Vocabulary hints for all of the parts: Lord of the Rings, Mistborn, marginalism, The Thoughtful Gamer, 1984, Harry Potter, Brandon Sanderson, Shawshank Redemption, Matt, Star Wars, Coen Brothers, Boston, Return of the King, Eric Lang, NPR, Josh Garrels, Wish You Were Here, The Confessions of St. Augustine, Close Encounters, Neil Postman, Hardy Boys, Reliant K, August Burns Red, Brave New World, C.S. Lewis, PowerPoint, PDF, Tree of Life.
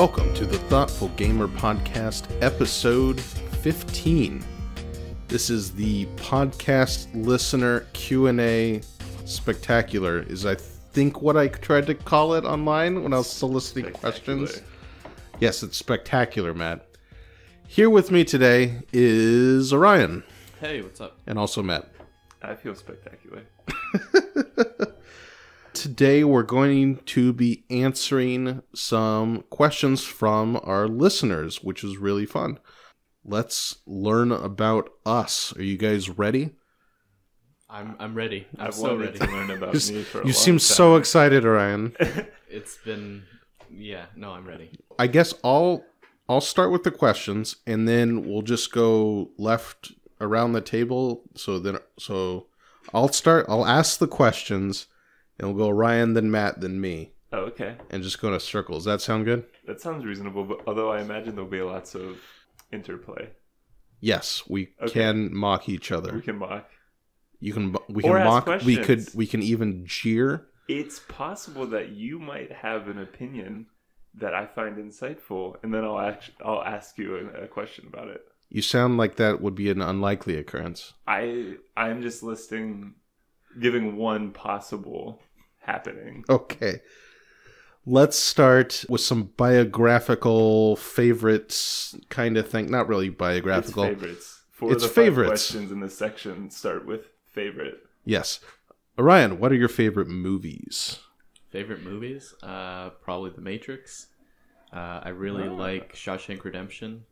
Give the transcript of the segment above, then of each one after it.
Welcome to the Thoughtful Gamer Podcast, episode 15. This is the podcast listener Q&A spectacular, is I think what I tried to call it online when I was soliciting questions. Yes, it's spectacular, Matt. Here with me today is Orion. Hey, what's up? And also Matt. I feel spectacular. Today we're going to be answering some questions from our listeners, which is really fun. Let's learn about us. Are you guys ready? I'm ready. I'm so ready to learn about me for a long time. You seem so excited, Orion. It's been, yeah, no, I'm ready. I guess I'll start with the questions, and then we'll just go left around the table. So I'll ask the questions. And we'll go Ryan, then Matt, then me. Oh, okay. And just go in a circle. Does that sound good? That sounds reasonable, but although I imagine there'll be lots of interplay. Yes, we can mock each other. We can mock. We can mock. Questions. We can even jeer. It's possible that you might have an opinion that I find insightful, and then I'll ask you a question about it. You sound like that would be an unlikely occurrence. I'm just giving one possible happening. Okay. Let's start with some biographical favorites kind of thing. Not really biographical. It's favorites. Questions in this section start with favorite. Yes. Orion, what are your favorite movies? Favorite movies? Probably The Matrix. I really like Shawshank Redemption.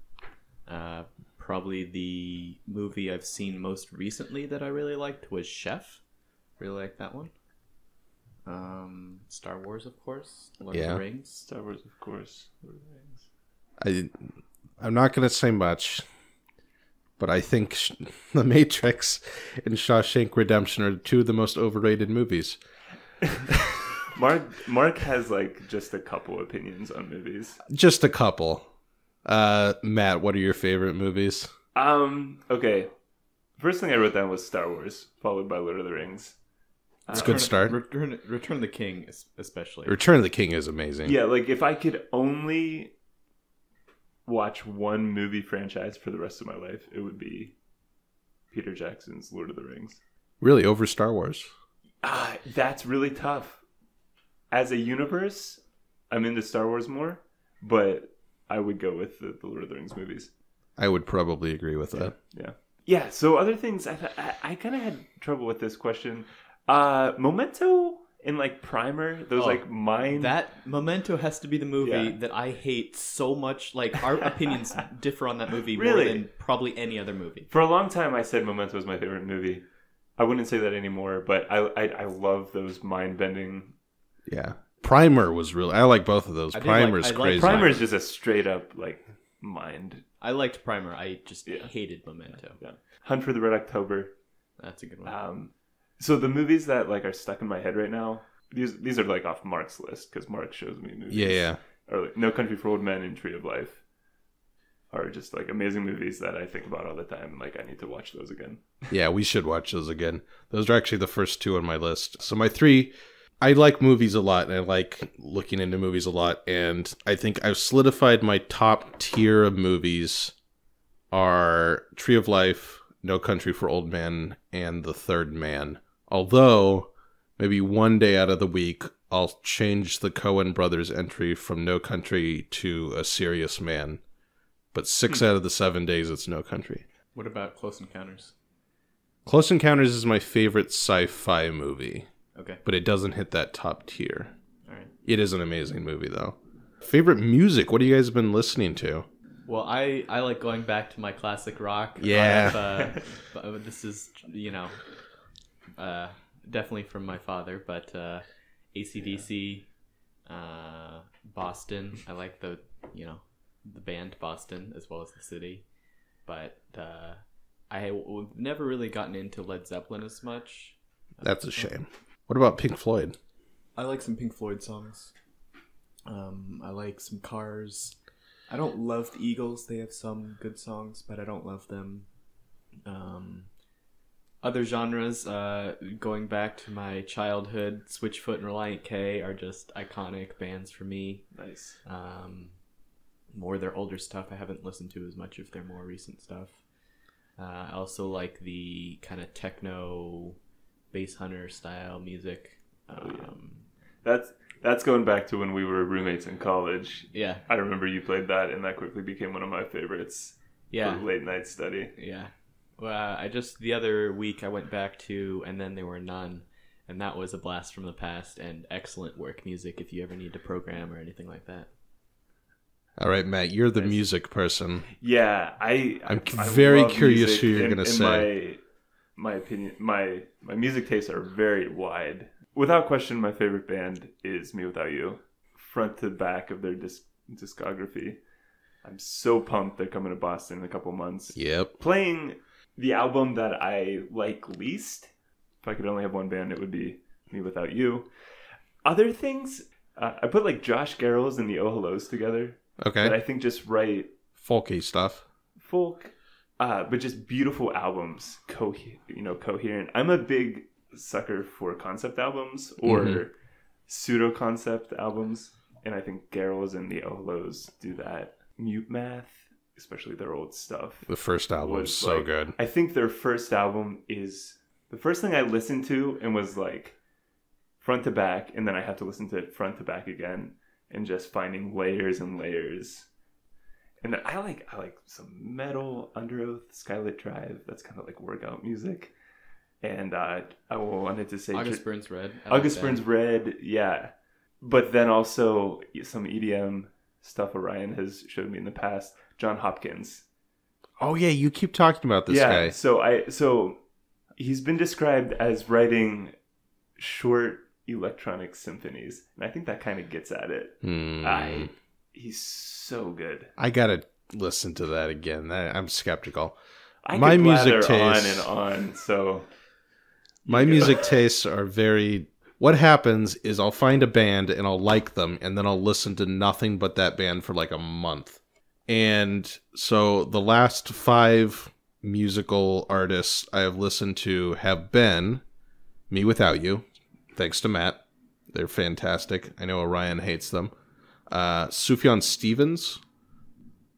Probably the movie I've seen most recently that I really liked was Chef. Really like that one. Star Wars, of course. Lord of the Rings. Star Wars, of course. Lord of the Rings. I'm not going to say much, but I think The Matrix and Shawshank Redemption are two of the most overrated movies. Mark has like just a couple opinions on movies. Just a couple. Matt, what are your favorite movies? Okay. First thing I wrote down was Star Wars, followed by Lord of the Rings. It's a good start. Return of the King, especially. Return of the King is amazing. Yeah, like if I could only watch one movie franchise for the rest of my life, it would be Peter Jackson's Lord of the Rings. Really, over Star Wars? That's really tough. As a universe, I'm into Star Wars more, but I would go with the Lord of the Rings movies. I would probably agree with that. Yeah. Yeah, so other things, I kind of had trouble with this question. Memento and like Primer, those like mine. That Memento has to be the movie that I hate so much. Like our opinions differ on that movie really? More than probably any other movie. For a long time, I said Memento was my favorite movie. I wouldn't say that anymore, but I love those mind bending. Yeah, Primer was really. I like both of those. Primer's crazy. Primer is just a straight up like mind. I liked Primer. I just hated Memento. Yeah. Hunt for the Red October. That's a good one. So the movies that like are stuck in my head right now, these are like off Mark's list because Mark shows me movies. Yeah. Or like No Country for Old Men and Tree of Life are just like amazing movies that I think about all the time. Like I need to watch those again. Yeah, we should watch those again. Those are actually the first two on my list. So my three, I like movies a lot and I like looking into movies a lot. And I think I've solidified my top tier of movies are Tree of Life, No Country for Old Men, and The Third Man. Although, maybe one day out of the week, I'll change the Coen Brothers entry from No Country to A Serious Man. But 6 out of the 7 days, it's No Country. What about Close Encounters? Close Encounters is my favorite sci-fi movie. Okay. But it doesn't hit that top tier. All right. It is an amazing movie, though. Favorite music? What have you guys been listening to? Well, I like going back to my classic rock. Yeah. This is, you know... definitely from my father, but AC/DC, Boston. I like the band Boston as well as the city, but I never really gotten into Led Zeppelin as much. That's a shame. What about Pink Floyd? I like some Pink Floyd songs. I like some Cars. I don't love the Eagles. They have some good songs, but I don't love them. Other genres, going back to my childhood, Switchfoot and Reliant K are just iconic bands for me. Nice. more of their older stuff. I haven't listened to as much of their more recent stuff. I also like the kind of techno bass hunter style music. That's going back to when we were roommates in college. Yeah. I remember you played that, and that quickly became one of my favorites. Yeah. For late night study. Yeah. Well, I just, the other week I went back to And Then There Were None, and that was a blast from the past and excellent work music if you ever need to program or anything like that. All right, Matt, you're the music person. Yeah, I'm very curious who you're going to say. My opinion, my music tastes are very wide. Without question, my favorite band is Me Without You, front to back of their discography. I'm so pumped they're coming to Boston in a couple months. Yep. Playing the album that I like least. If I could only have one band, it would be Me Without You. Other things, I put like Josh Garrels and the Oh Hellos together. Okay. But I think just right... Folky stuff. Folk. But just beautiful albums. Coherent. I'm a big sucker for concept albums or pseudo-concept albums. And I think Garrels and the Oh Hellos do that. Mute Math, especially their old stuff. The first album is so good. I think their first album is... The first thing I listened to and was like front to back. And then I have to listen to it front to back again. And just finding layers and layers. And I like some metal, Under Oath, Skylit Drive. That's kind of like workout music. And I wanted to say... August Burns Red. Yeah. But then also some EDM stuff Orion has showed me in the past. John Hopkins. Oh, yeah. You keep talking about this guy. Yeah. So he's been described as writing short... electronic symphonies, and I think that kind of gets at it. He's so good. I gotta listen to that again. I'm skeptical. My music tastes on and on. So my music tastes are very... What happens is I'll find a band and I'll like them, and then I'll listen to nothing but that band for like a month. And so the last 5 musical artists I have listened to have been Me Without You. Thanks to Matt. They're fantastic. I know Orion hates them. Sufjan Stevens.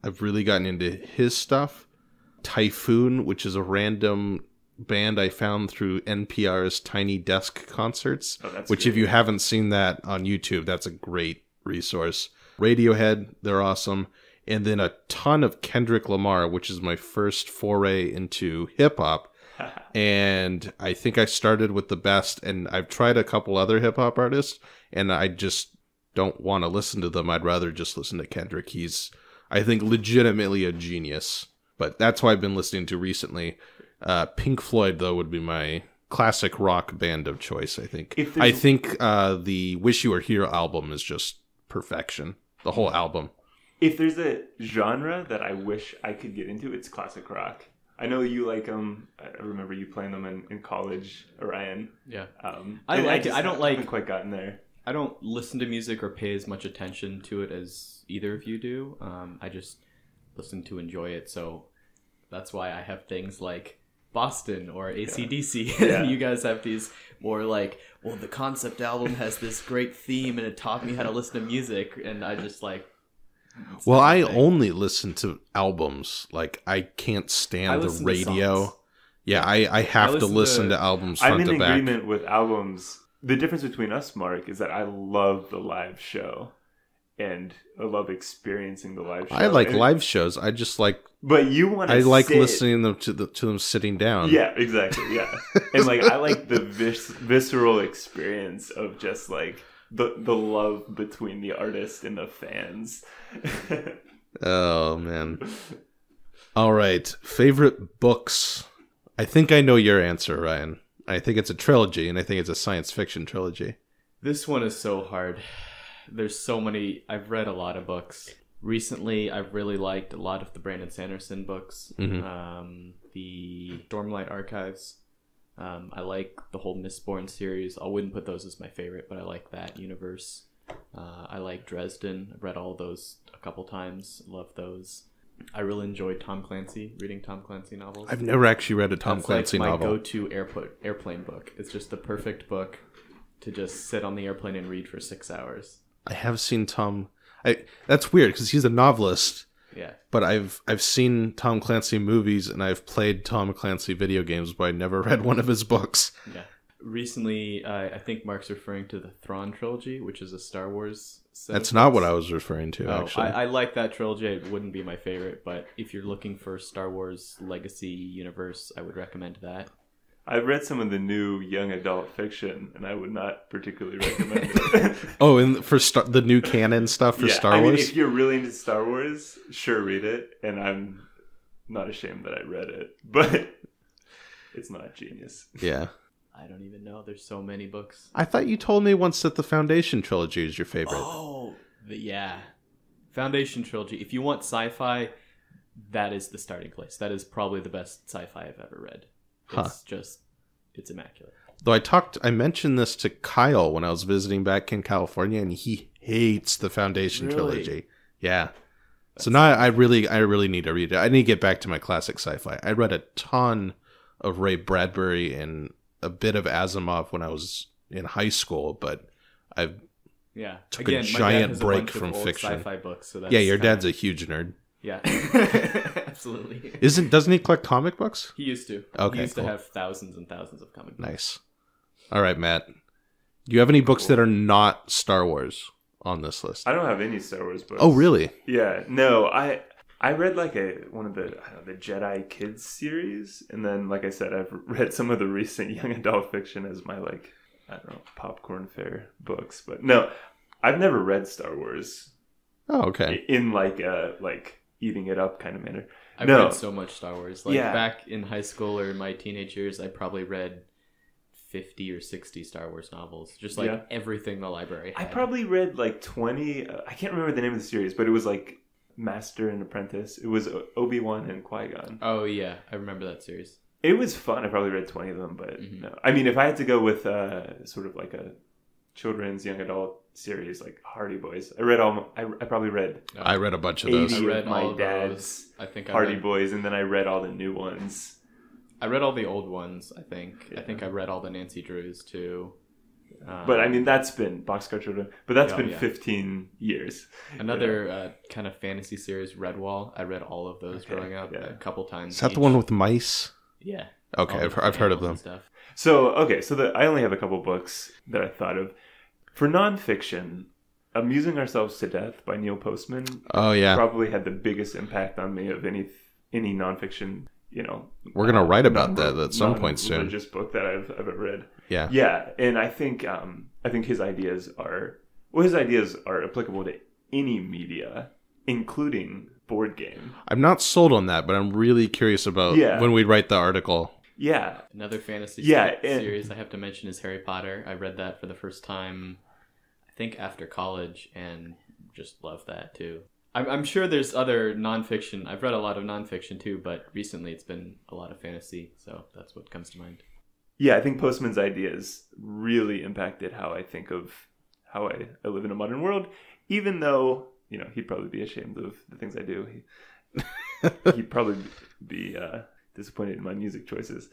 I've really gotten into his stuff. Typhoon, which is a random band I found through NPR's Tiny Desk Concerts. If you haven't seen that on YouTube, that's a great resource. Radiohead, they're awesome. And then a ton of Kendrick Lamar, which is my first foray into hip-hop. And I think I started with the best, and I've tried a couple other hip-hop artists, and I just don't want to listen to them. I'd rather just listen to Kendrick. He's, I think, legitimately a genius, but that's what I've been listening to recently. Pink Floyd, though, would be my classic rock band of choice, I think. I think the Wish You Were Here album is just perfection, the whole album. If there's a genre that I wish I could get into, it's classic rock. I know you like them. I remember you playing them in college, Orion. Yeah. I haven't quite gotten there. I don't listen to music or pay as much attention to it as either of you do. I just listen to enjoy it. So that's why I have things like Boston or AC/DC. Yeah. You guys have these more like, well, the concept album has this great theme and it taught me how to listen to music. And I just like... Well, I only listen to albums. Like, I can't stand the radio. Yeah, I have to listen to albums front to back. I'm in agreement with albums. The difference between us, Mark, is that I love the live show. And I love experiencing the live show. I like live shows. I just like... But you want to I like listening to them sitting down. Yeah, exactly, yeah. And, like, I like the visceral experience of just, like... The love between the artist and the fans. Oh, man. All right. Favorite books. I think I know your answer, Ryan. I think it's a trilogy, and I think it's a science fiction trilogy. This one is so hard. There's so many. I've read a lot of books. Recently, I've really liked a lot of the Brandon Sanderson books. The Stormlight Archives. I like the whole Mistborn series. I wouldn't put those as my favorite, but I like that universe. I like Dresden. I've read all those a couple times. Love those. I really enjoy Tom Clancy, reading Tom Clancy novels. I've never actually read a Tom Clancy novel. That's my go-to airplane book. It's just the perfect book to just sit on the airplane and read for 6 hours. I have seen Tom... That's weird because he's a novelist. Yeah. But I've seen Tom Clancy movies and I've played Tom Clancy video games, but I never read one of his books. Yeah. Recently, I think Mark's referring to the Thrawn trilogy, which is a Star Wars set. That's not what I was referring to, actually. I like that trilogy. It wouldn't be my favorite, but if you're looking for Star Wars legacy universe, I would recommend that. I've read some of the new young adult fiction, and I would not particularly recommend it. Oh, and for the new canon stuff for Star Wars? I mean, if you're really into Star Wars, sure, read it, and I'm not ashamed that I read it, but it's not genius. Yeah. I don't even know. There's so many books. I thought you told me once that the Foundation Trilogy is your favorite. Oh, yeah. Foundation Trilogy. If you want sci-fi, that is the starting place. That is probably the best sci-fi I've ever read. It's immaculate. Though I mentioned this to Kyle when I was visiting back in California, and he hates the Foundation Trilogy. Yeah. That's so now I really need to read it. I need to get back to my classic sci-fi. I read a ton of Ray Bradbury and a bit of Asimov when I was in high school, but I took a giant break from fiction. Sci-fi books, so that's your dad's a huge nerd. Yeah, absolutely. Doesn't he collect comic books? He used to. Okay, he used to have thousands and thousands of comic books. Nice. All right, Matt. Do you have any books that are not Star Wars on this list? I don't have any Star Wars books. Oh, really? Yeah. No, I read the Jedi Kids series, and then like I said, I've read some of the recent young adult fiction as my popcorn fare books. But no, I've never read Star Wars. Oh, okay. In eating it up kind of manner. I've read so much Star Wars. Back in high school or in my teenage years, I probably read 50 or 60 Star Wars novels. Just everything the library had. I probably read 20. I can't remember the name of the series, but it was Master and Apprentice. It was Obi-Wan and Qui-Gon. Oh yeah, I remember that series. It was fun. I probably read 20 of them, but no. I mean, if I had to go with sort of a children's young adult series, like Hardy Boys. I probably read. I read a bunch of those. I read my dad's Hardy Boys, and then I read all the new ones. I read all the old ones. I think. Yeah. I think I read all the Nancy Drews too. But I mean, that's been Boxcar Children. But that's been 15 years. Another kind of fantasy series, Redwall. I read all of those growing up a couple times. Is that the one with mice? Yeah. Okay, I've heard of them. Stuff. So I only have a couple books that I thought of. For nonfiction, Amusing Ourselves to Death by Neil Postman probably had the biggest impact on me of any nonfiction, We're going to write about that at some point soon. Religious book that I've ever read. Yeah. Yeah, and I think his ideas are applicable to any media, including board game. I'm not sold on that, but I'm really curious about when we write the article. Yeah. Another fantasy series I have to mention is Harry Potter. I read that for the first time, I think, after college, and just loved that too. I'm sure there's other nonfiction. I've read a lot of nonfiction too, but recently it's been a lot of fantasy, so that's what comes to mind. Yeah, I think Postman's ideas really impacted how I think of how I live in a modern world, even though, he'd probably be ashamed of the things I do. He'd probably be... disappointed in my music choices.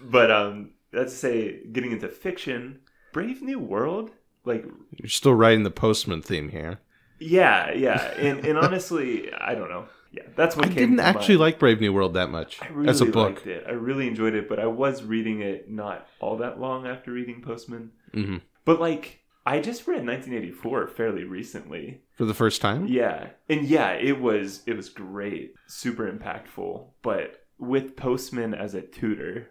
But let's say, getting into fiction, Brave New World, you're still writing the Postman theme here. Yeah and honestly, I don't know, that's what I came didn't to actually mind. Like Brave New World that much. I really as a book liked it. I really enjoyed it, but I was reading it not all that long after reading Postman. Mm-hmm. But I just read 1984 fairly recently. For the first time? Yeah. And it was great. Super impactful. But with Postman as a tutor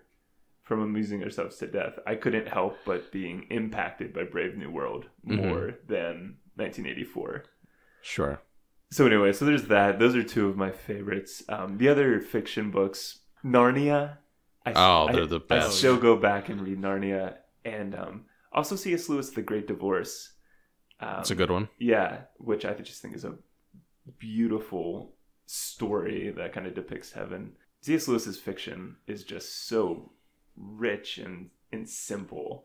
from Amusing Ourselves to Death, I couldn't help but being impacted by Brave New World more than 1984. Sure. So anyway, there's that. Those are two of my favorites. The other fiction books, Narnia. They're the best. I still go back and read Narnia. And... also, C.S. Lewis, The Great Divorce. That's a good one. Yeah, which I just think is a beautiful story that kind of depicts heaven. C.S. Lewis's fiction is just so rich and simple.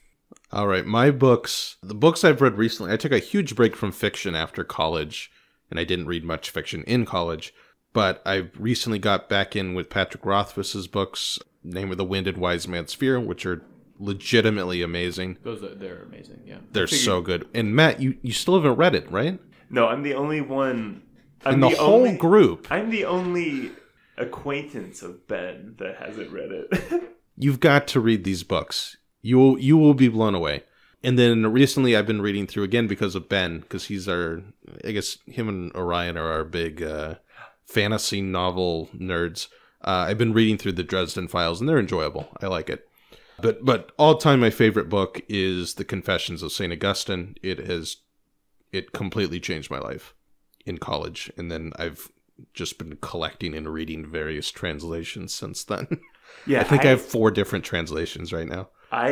All right, my books, the books I've read recently, I took a huge break from fiction after college, and I didn't read much fiction in college, but I recently got back in with Patrick Rothfuss's books, Name of the Wind and Wise Man's Fear, which are legitimately amazing. They're amazing. Yeah, they're so good. And Matt, you still haven't read it, right? No, I'm the only one. In the whole group. I'm the only acquaintance of Ben that hasn't read it. You've got to read these books. You will be blown away. And then recently I've been reading through again because of Ben, because he's our, I guess him and Orion are our big fantasy novel nerds. I've been reading through the Dresden Files, and they're enjoyable. I like it. But all time my favorite book is The Confessions of St. Augustine. It completely changed my life in college. And then I've just been collecting and reading various translations since then. Yeah, I think I have 4 different translations right now. I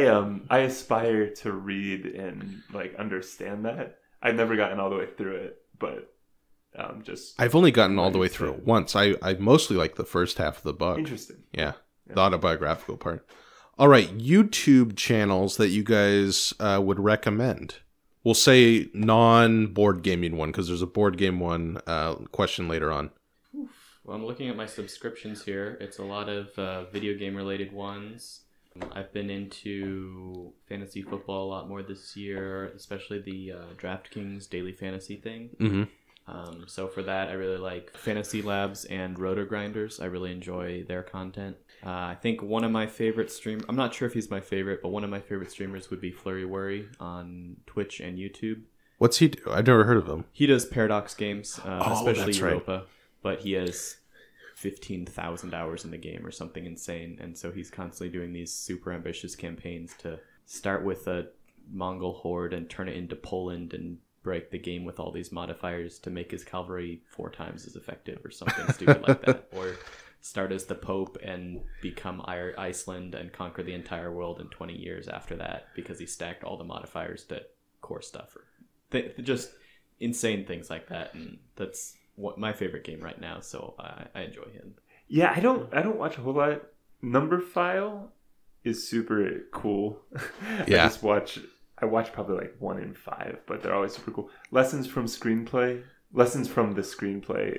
aspire to read and like understand that. I've never gotten all the way through it, but I've only gotten all the way through it once. I mostly like the first half of the book. Interesting. Yeah. The autobiographical part. All right, YouTube channels that you guys would recommend. We'll say non-board gaming one, because there's a board game one question later on. Well, I'm looking at my subscriptions here. It's a lot of video game related ones. I've been into fantasy football a lot more this year, especially the DraftKings daily fantasy thing. Mm-hmm. So for that, I really like Fantasy Labs and Roto Grinders. I really enjoy their content. I think one of my favorite streamers, I'm not sure if he's my favorite, but one of my favorite streamers would be Flurry Worry on Twitch and YouTube. What's he do? I've never heard of him. He does Paradox games, especially Europa, right. But he has 15,000 hours in the game or something insane, and so he's constantly doing these super ambitious campaigns to start with a Mongol horde and turn it into Poland and break the game with all these modifiers to make his cavalry 4 times as effective or something stupid like that. Or start as the Pope and become Iceland and conquer the entire world in 20 years after that because he stacked all the modifiers to core stuff. Just insane things like that. And that's what my favorite game right now. So I enjoy him. Yeah, I don't watch a whole lot. Numberphile is super cool. Yeah. I watch probably like 1 in 5, but they're always super cool. Lessons from the Screenplay.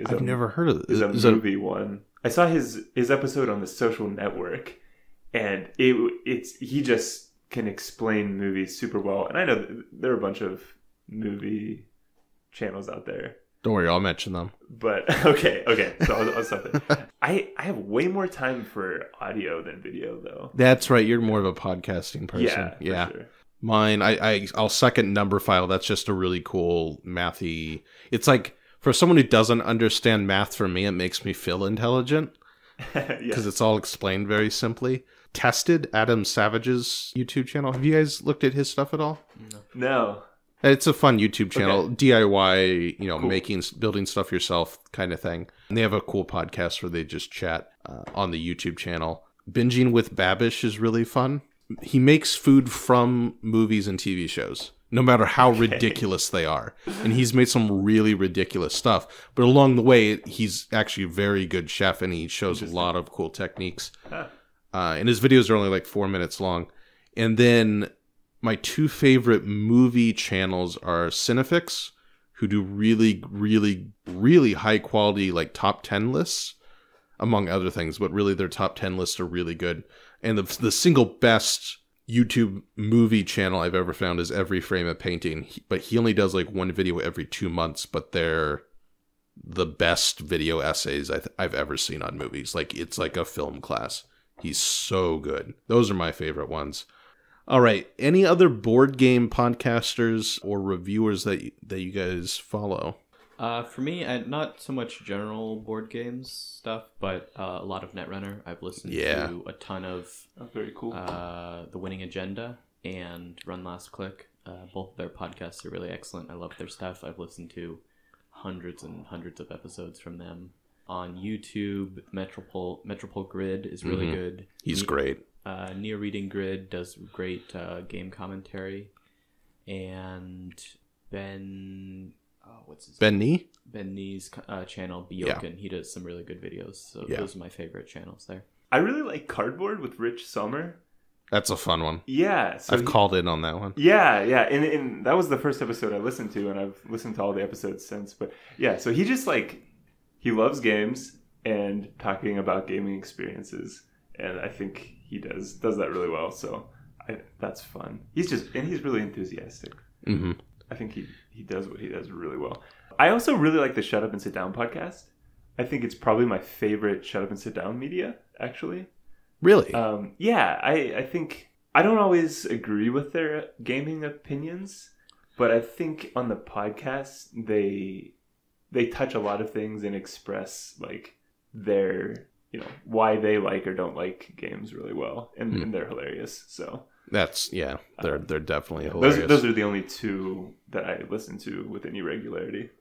I've never heard of this. Is a movie one. I saw his episode on The Social Network, and he just can explain movies super well. And I know there are a bunch of movie channels out there. Don't worry, I'll mention them. But okay, so I'll stop there. I have way more time for audio than video, though. That's right. You're more of a podcasting person. Yeah. For sure. Mine, I'll second Numberphile. That's just a really cool mathy. It's like, for someone who doesn't understand math, for me, it makes me feel intelligent because It's all explained very simply. Tested, Adam Savage's YouTube channel. Have you guys looked at his stuff at all? No. It's a fun YouTube channel, DIY, cool. Building stuff yourself kind of thing. And they have a cool podcast where they just chat on the YouTube channel. Binging with Babish is really fun. He makes food from movies and TV shows, no matter how ridiculous they are. And he's made some really ridiculous stuff. But along the way, he's actually a very good chef, and he shows a lot of cool techniques. Huh. And his videos are only like 4 minutes long. And then my 2 favorite movie channels are Cinefix, who do really, really, really high-quality like top 10 lists, among other things. But really, their top 10 lists are really good. And the single best YouTube movie channel I've ever found is Every Frame a Painting, but he only does like 1 video every 2 months, but they're the best video essays I've ever seen on movies. Like, it's like a film class. He's so good. Those are my favorite ones. All right. Any other board game podcasters or reviewers that you guys follow? For me, not so much general board games stuff, but a lot of Netrunner. I've listened to a ton of very cool. The Winning Agenda and Run Last Click. Both of their podcasts are really excellent. I love their stuff. I've listened to hundreds and hundreds of episodes from them. On YouTube, Metropole Grid is really good. He's great. Near Reading Grid does great game commentary. And Ben... what's his Ben Knee? Ben Knee's channel, Bjorken. Yeah. He does some really good videos. So those are my favorite channels there. I really like Cardboard with Rich Sommer. That's a fun one. Yeah. So I've called in on that one. Yeah. And that was the first episode I listened to, and I've listened to all the episodes since. But yeah, so he just he loves games and talking about gaming experiences. And I think he does that really well. So that's fun. He's really enthusiastic. Mm-hmm. I think he does what he does really well. I also really like the Shut Up and Sit Down podcast. I think it's probably my favorite Shut Up and Sit Down media, actually. Really? Yeah, I think I don't always agree with their gaming opinions, but I think on the podcast they touch a lot of things and express like their, you know, why they like or don't like games really well, and they're hilarious. So that's they're definitely hilarious. Those are the only two that I listen to with any regularity.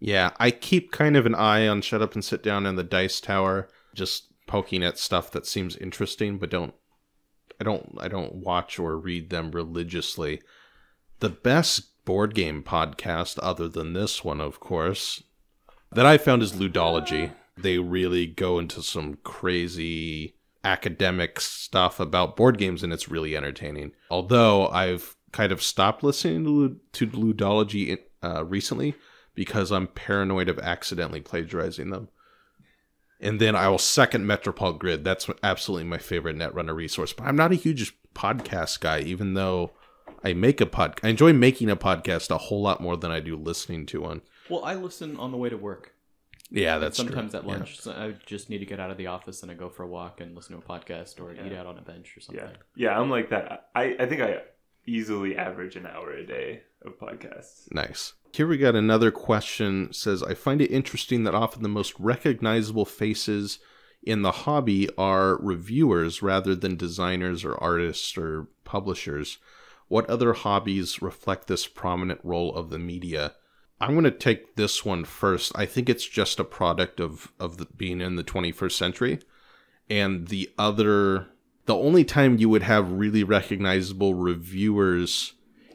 Yeah, I keep kind of an eye on Shut Up and Sit Down and the Dice Tower, just poking at stuff that seems interesting, but I don't watch or read them religiously. The best board game podcast, other than this one, of course, that I found is Ludology. They really go into some crazy academic stuff about board games, and it's really entertaining. Although I've kind of stopped listening to Ludology recently because I'm paranoid of accidentally plagiarizing them. And then I will second Metropole Grid. That's absolutely my favorite Netrunner resource. But I'm not a huge podcast guy, even though I enjoy making a podcast a whole lot more than I do listening to one. Well, I listen on the way to work. Yeah, that's sometimes true. At lunch, yeah. I just need to get out of the office and I go for a walk and listen to a podcast or eat out on a bench or something. Yeah, I'm like that. I think I easily average an hour a day of podcasts. Nice. Here we got another question. It says, I find it interesting that often the most recognizable faces in the hobby are reviewers rather than designers or artists or publishers. What other hobbies reflect this prominent role of the media? I'm going to take this one first. I think it's just a product of being in the 21st century. And the only time you would have really recognizable reviewers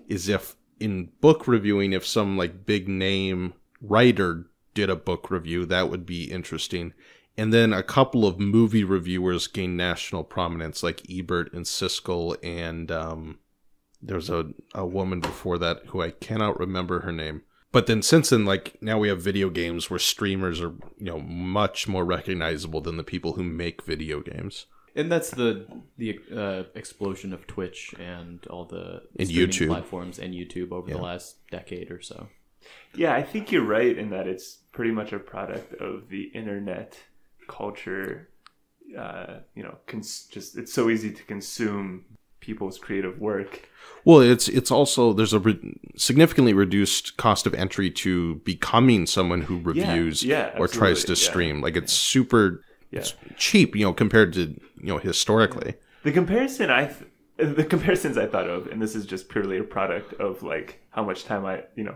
is if in book reviewing, if some like big name writer did a book review, that would be interesting. And then a couple of movie reviewers gained national prominence, like Ebert and Siskel, and there's a woman before that who I cannot remember her name. But then since then, like, now we have video games where streamers are, you know, much more recognizable than the people who make video games. And that's the explosion of Twitch and all the streaming platforms and YouTube over the last decade or so. Yeah, I think you're right in that it's pretty much a product of the internet culture. It's so easy to consume people's creative work. Well, it's also there's a significantly reduced cost of entry to becoming someone who reviews or tries to stream. Like it's super it's cheap, you know, compared to, you know, historically. The comparisons I thought of, and this is just purely a product of like how much time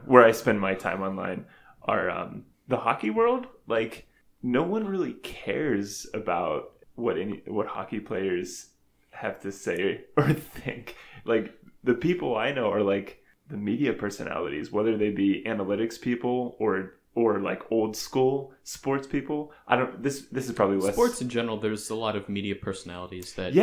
where I spend my time online, are the hockey world. Like no one really cares about what hockey players have to say or think. Like the people I know are like the media personalities, whether they be analytics people or like old school sports people. This is probably less sports in general. There's a lot of media personalities that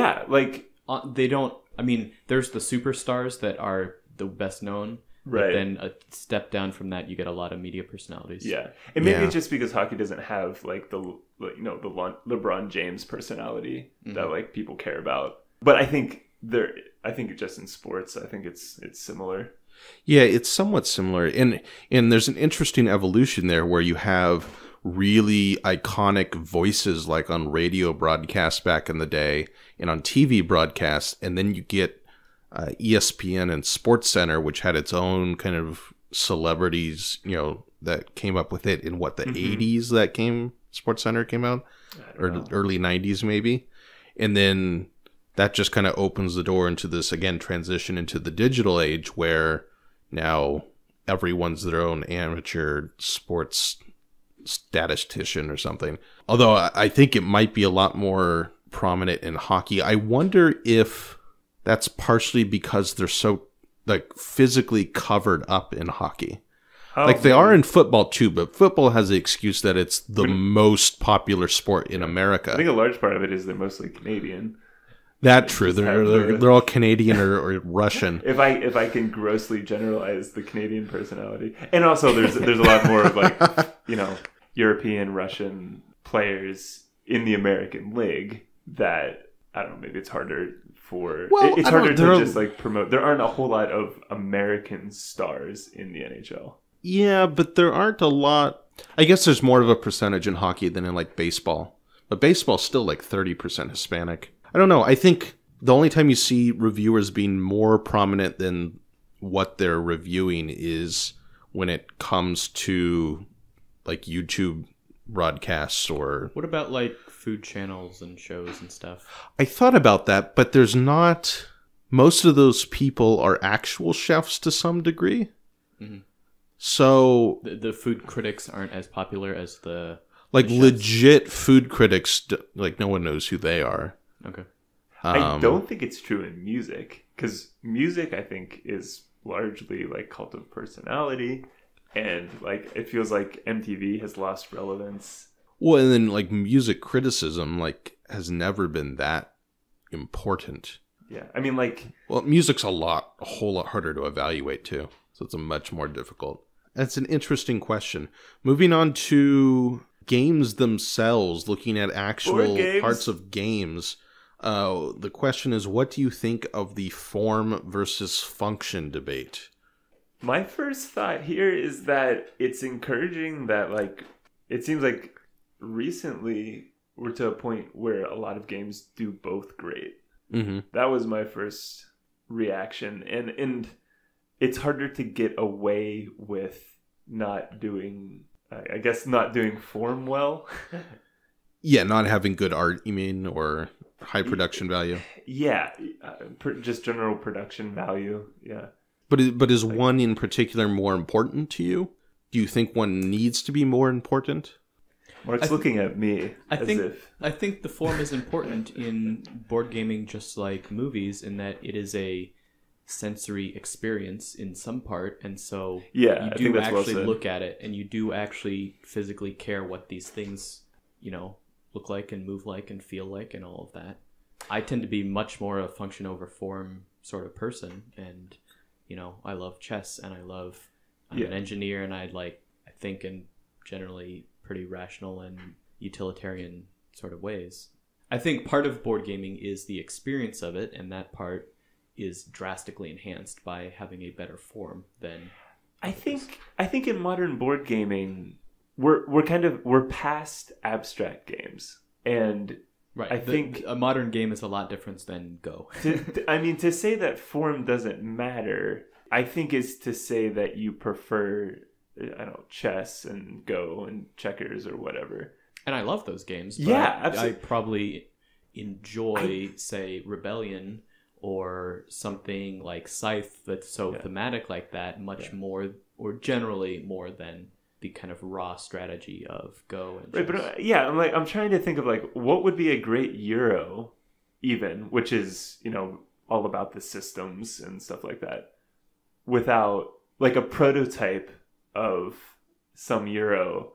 there's the superstars that are the best known, right? Then a step down from that, you get a lot of media personalities. Yeah, and maybe it's just because hockey doesn't have like the LeBron James personality that like people care about. But I think just in sports, I think it's similar. Yeah, it's somewhat similar. And there's an interesting evolution there where you have really iconic voices like on radio broadcasts back in the day and on TV broadcasts. And then you get ESPN and SportsCenter, which had its own kind of celebrities, you know, that came up with it in what, the 80s SportsCenter came out? Or early 90s maybe. And then that just kind of opens the door into this, again, transition into the digital age where now everyone's their own amateur sports statistician or something. Although I think it might be a lot more prominent in hockey. I wonder if that's partially because they're so like physically covered up in hockey. Like they are in football too, but football has the excuse that it's the most popular sport in America. I think a large part of it is they're mostly Canadian. That's true. They're all Canadian or Russian. If I can grossly generalize the Canadian personality, and also there's a lot more of like European Russian players in the American League that I don't know. Maybe it's harder for it's harder to just like promote. There aren't a whole lot of American stars in the NHL. Yeah, but there aren't a lot. I guess there's more of a percentage in hockey than in like baseball. But baseball's still like 30% Hispanic. I don't know. I think the only time you see reviewers being more prominent than what they're reviewing is when it comes to like YouTube broadcasts or... What about like food channels and shows and stuff? I thought about that, but there's not... Most of those people are actual chefs to some degree. Mm-hmm. So... The food critics aren't as popular as the... Like the legit food critics, like no one knows who they are. Okay. I don't think it's true in music, because music, I think, is largely like cult of personality, and like it feels like MTV has lost relevance. Well, and then like music criticism like has never been that important. Yeah, I mean like... Well, music's a whole lot harder to evaluate too, so it's a much more difficult. That's an interesting question. Moving on to games themselves, looking at actual parts of games... the question is, what do you think of the form versus function debate? My first thought here is that it's encouraging that, like, it seems like recently we're to a point where a lot of games do both great. Mm-hmm. That was my first reaction. And it's harder to get away with not doing, I guess, not doing form well. Yeah, not having good art, you mean, or... High production value. Yeah, just general production value. Yeah, but is one in particular more important to you? Do you think one needs to be more important? Mark's looking at me. I think the form is important in board gaming, just like movies, in that it is a sensory experience in some part, and so you do actually look at it, and you do actually physically care what these things, you know, look like and move like and feel like and all of that. I tend to be much more a function over form sort of person, and you know, I love chess and I'm an engineer, and I think in generally pretty rational and utilitarian sort of ways. I think part of board gaming is the experience of it, and that part is drastically enhanced by having a better form than others. I think in modern board gaming We're past abstract games, and right. I think a modern game is a lot different than Go. To say that form doesn't matter, I think, is to say that you prefer, chess and Go and checkers or whatever. And I love those games. But yeah, absolutely. I probably enjoy, say, Rebellion or something like Scythe that's so thematic like that more, or generally more than the kind of raw strategy of Go and chess. But I'm trying to think of like what would be a great Euro, even, which is, you know, all about the systems and stuff like that, without like a prototype of some Euro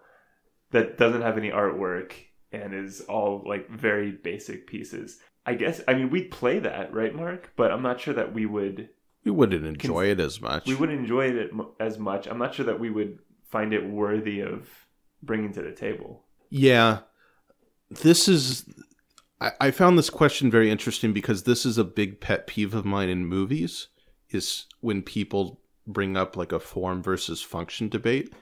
that doesn't have any artwork and is all like very basic pieces. I guess, I mean, we'd play that, right, Mark? But I'm not sure that we would. We wouldn't enjoy it as much. We wouldn't enjoy it as much. I'm not sure that we would find it worthy of bringing to the table. Yeah. This is... I found this question very interesting because this is a big pet peeve of mine in movies, is when people bring up like a form versus function debate.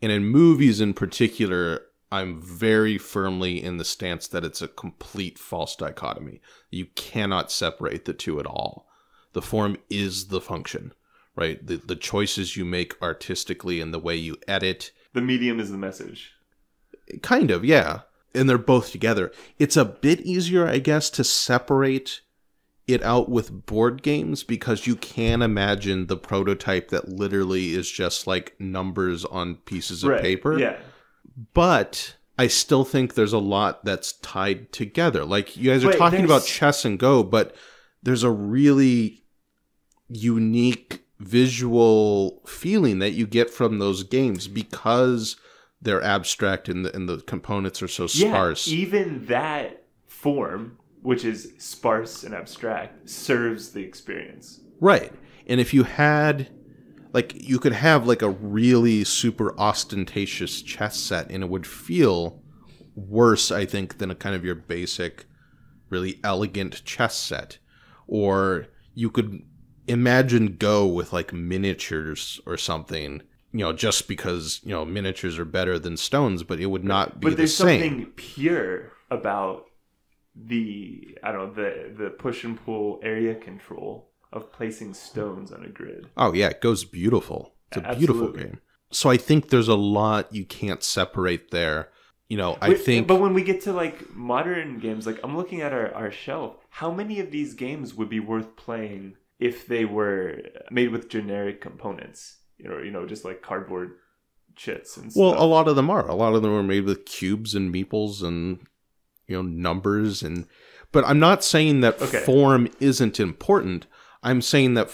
And in movies in particular, I'm very firmly in the stance that it's a complete false dichotomy. You cannot separate the two at all. The form is the function. Right? The choices you make artistically and the way you edit. The medium is the message. Kind of, yeah. And they're both together. It's a bit easier, I guess, to separate it out with board games because you can imagine the prototype that literally is just like numbers on pieces of paper. Yeah. But I still think there's a lot that's tied together. Like, you guys are talking about chess and Go, but there's a really unique visual feeling that you get from those games because they're abstract and the components are so sparse. Even that form, which is sparse and abstract, serves the experience. Right. And if you had, like, you could have like a really super ostentatious chess set and it would feel worse, I think, than a kind of your basic, really elegant chess set. or you could imagine Go with like miniatures or something, you know, just because, you know, miniatures are better than stones, but it would not be the same. But there's something pure about the, I don't know, the push and pull area control of placing stones on a grid. Oh yeah, it goes beautiful. It's a beautiful game. So I think there's a lot you can't separate there. You know, I think... But when we get to, like, modern games, like, I'm looking at our shelf. How many of these games would be worth playing if they were made with generic components? You know, just, like, cardboard chits and stuff. Well, a lot of them are. A lot of them are made with cubes and meeples and, you know, numbers and... But I'm not saying that form isn't important. I'm saying that...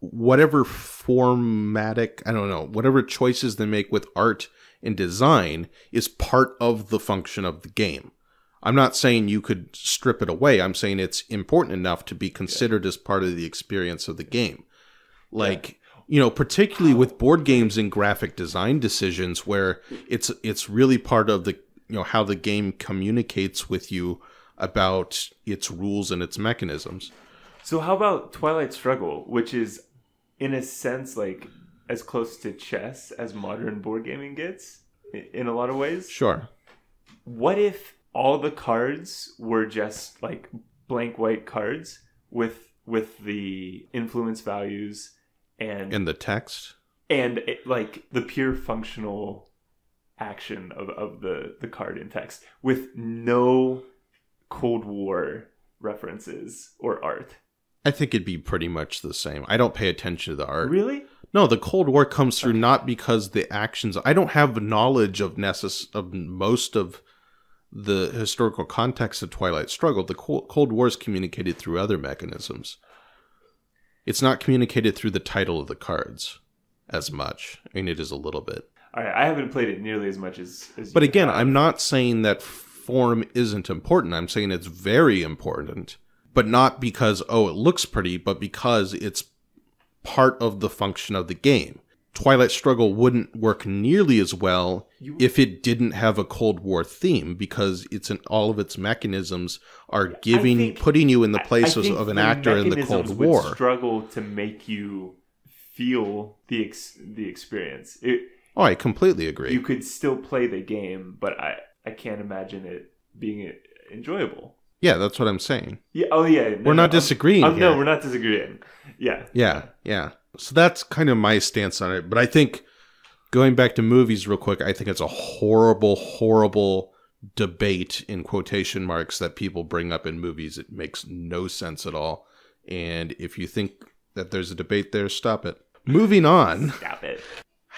whatever formatic, I don't know, whatever choices they make with art and design is part of the function of the game. I'm not saying you could strip it away. I'm saying it's important enough to be considered as part of the experience of the game. Like, you know, particularly with board games and graphic design decisions where it's really part of the, you know, how the game communicates with you about its rules and its mechanisms. So how about Twilight Struggle, which is, in a sense, like as close to chess as modern board gaming gets in a lot of ways? Sure. What if all the cards were just like blank white cards with the influence values and the text and it, like the pure functional action of the card and text with no Cold War references or art? I think it'd be pretty much the same. I don't pay attention to the art. Really? No, the Cold War comes through not because the actions... I don't have knowledge of most of the historical context of Twilight Struggle. The Cold War is communicated through other mechanisms. It's not communicated through the title of the cards as much. I mean, it is a little bit. All right, I haven't played it nearly as much as But again, have. I'm not saying that form isn't important. I'm saying it's very important. But not because, oh, it looks pretty, but because it's part of the function of the game. Twilight Struggle wouldn't work nearly as well if it didn't have a Cold War theme, because it's all of its mechanisms are putting you in the places of an actor in the Cold War. Would struggle to make you feel the experience. Oh, I completely agree. You could still play the game, but I can't imagine it being enjoyable. Yeah, that's what I'm saying. Yeah. Oh, yeah. No, we're not disagreeing. No, we're not disagreeing. Yeah. Yeah. Yeah. So that's kind of my stance on it. But I think, going back to movies real quick, I think it's a horrible, horrible debate in quotation marks that people bring up in movies. It makes no sense at all. And if you think that there's a debate there, stop it. Moving on. Stop it.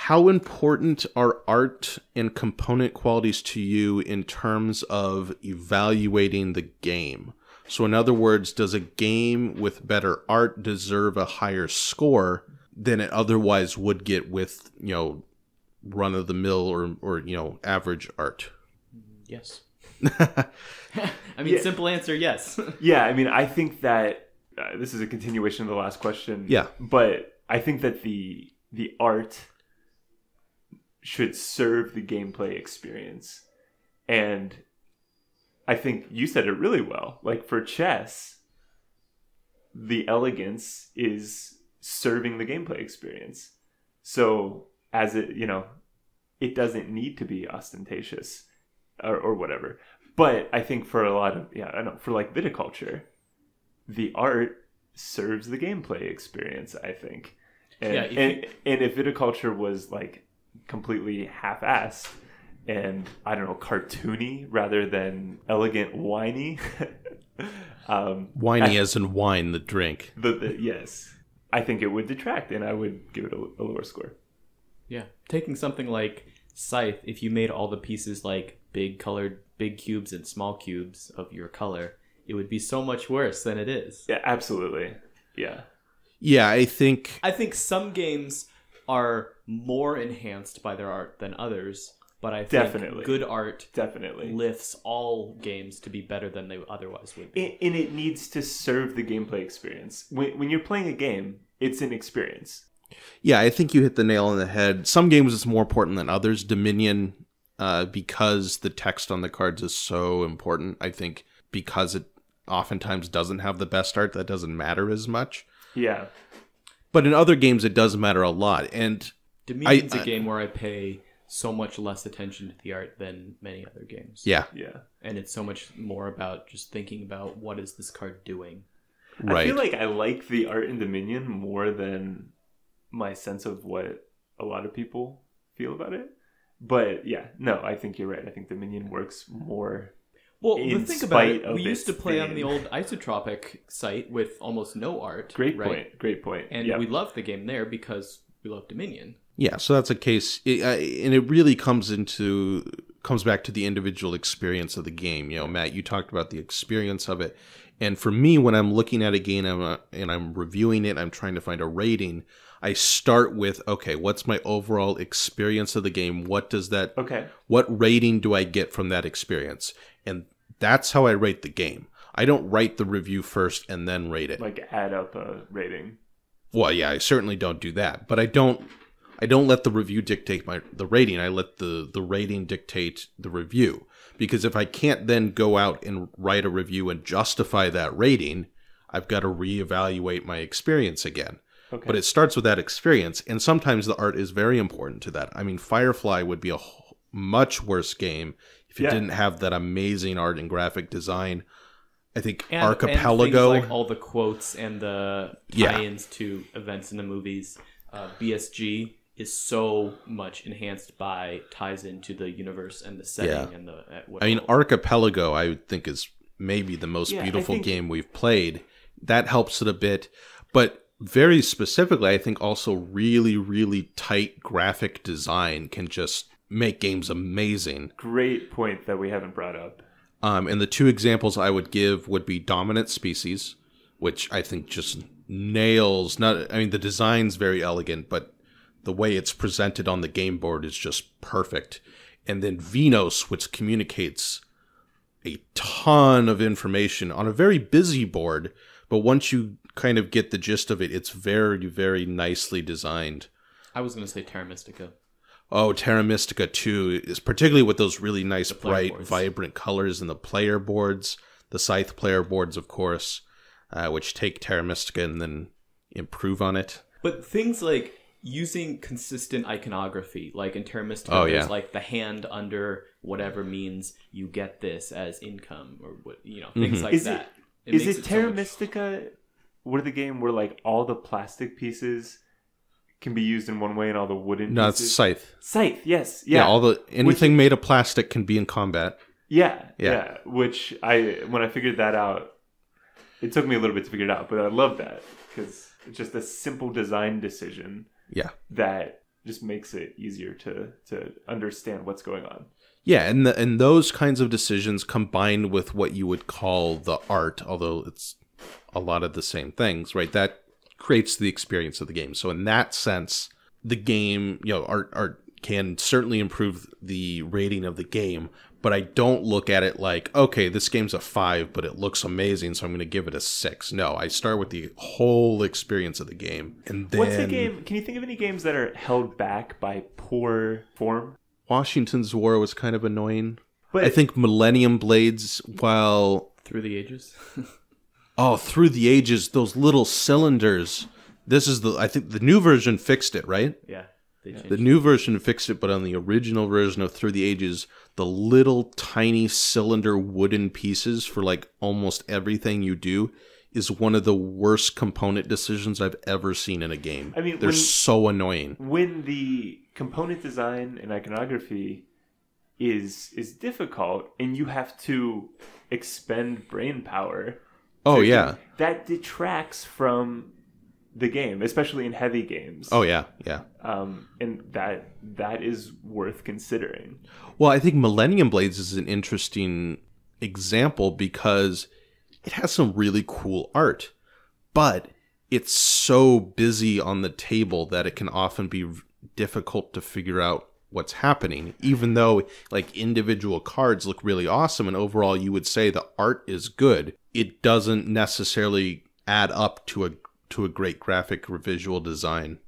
How important are art and component qualities to you in terms of evaluating the game? So in other words, does a game with better art deserve a higher score than it otherwise would get with, you know, run-of-the-mill or you know, average art? Yes. I mean, simple answer, yes. Yeah, I mean, I think that this is a continuation of the last question. Yeah. But I think that the art... should serve the gameplay experience. And I think you said it really well. Like for chess, the elegance is serving the gameplay experience. So as it, you know, it doesn't need to be ostentatious or whatever. But I think for a lot of, for like viticulture, the art serves the gameplay experience, I think. And if viticulture was like completely half-assed and, I don't know, cartoony rather than elegant, whiny. Whiny as in wine, the drink. Yes. I think it would detract, and I would give it a lower score. Yeah. Taking something like Scythe, if you made all the pieces like big cubes and small cubes of your color, it would be so much worse than it is. Yeah, absolutely. Yeah. Yeah, I think some games are more enhanced by their art than others, but I think good art definitely lifts all games to be better than they otherwise would be. And it needs to serve the gameplay experience. When you're playing a game, it's an experience. Yeah, I think you hit the nail on the head. Some games it's more important than others. Dominion, because the text on the cards is so important, I think because it oftentimes doesn't have the best art, that doesn't matter as much. Yeah. But in other games, it does matter a lot. And Dominion's a game where I pay so much less attention to the art than many other games. Yeah. Yeah. And it's so much more about just thinking about what is this card doing. Right. I feel like I like the art in Dominion more than my sense of what a lot of people feel about it. But yeah, no, I think you're right. I think Dominion works more. Well, the thing about it, we used to play on the old Isotropic site with almost no art. Great point. Great point. And we loved the game there because we loved Dominion. Yeah, so that's a case, and it really comes back to the individual experience of the game. You know, Matt, you talked about the experience of it, and for me, when I'm looking at a game and I'm reviewing it, I'm trying to find a rating. I start with, okay, what's my overall experience of the game? What rating do I get from that experience? And that's how I rate the game. I don't write the review first and then rate it. Like add up a rating. Well, yeah, I certainly don't do that, but I don't let the review dictate the rating. I let the rating dictate the review. Because if I can't then go out and write a review and justify that rating, I've got to reevaluate my experience again. Okay. But it starts with that experience. And sometimes the art is very important to that. I mean, Firefly would be a much worse game if it didn't have that amazing art and graphic design. I think Archipelago. And like all the quotes and the tie-ins to events in the movies. BSG is so much enhanced by ties into the universe and the setting and the I mean, Archipelago I would think is maybe the most beautiful game we've played. That helps it a bit, but very specifically I think also really, really tight graphic design can just make games amazing. Great point that we haven't brought up. And the two examples I would give would be Dominant Species, which I think just nails, not I mean the design's very elegant, but the way it's presented on the game board is just perfect. And then Venos, which communicates a ton of information on a very busy board, but once you kind of get the gist of it, it's very, very nicely designed. I was going to say Terra Mystica. Oh, Terra Mystica too, is particularly with those really nice, bright, vibrant colors in the player boards, the Scythe player boards, of course, which take Terra Mystica and then improve on it. But things like using consistent iconography, like in Terra Mystica, there's like the hand under whatever means you get this as income, or what, you know, things like is that. Is it Terra Mystica? What the game where like all the plastic pieces can be used in one way and all the wooden? No, pieces? It's Scythe. Scythe, yes, yeah. All the anything made of plastic can be in combat. Yeah. Which when I figured that out, it took me a little bit to figure it out, but I love that because it's just a simple design decision. Yeah, that just makes it easier to understand what's going on. Yeah, and those kinds of decisions combined with what you would call the art, although it's a lot of the same things, right? That creates the experience of the game. So in that sense, the game, you know, art can certainly improve the rating of the game, but I don't look at it like, okay, this game's a 5, but it looks amazing, so I'm going to give it a 6. No, I start with the whole experience of the game. And then, what's the game? Can you think of any games that are held back by poor form? Washington's War was kind of annoying. But I think Millennium Blades, while... Through the Ages? Oh, Through the Ages, those little cylinders. This is I think the new version fixed it, right? Yeah. The new version fixed it, but on the original version of Through the Ages, the little tiny cylinder wooden pieces for like almost everything you do is one of the worst component decisions I've ever seen in a game. I mean, they're so annoying. When the component design and iconography is difficult and you have to expend brain power. Oh, yeah. That detracts from the game, especially in heavy games. Oh, yeah, yeah. And that is worth considering. Well, I think Millennium Blades is an interesting example because it has some really cool art, but it's so busy on the table that it can often be difficult to figure out what's happening, even though like individual cards look really awesome and overall you would say the art is good. It doesn't necessarily add up to a great graphic or visual design.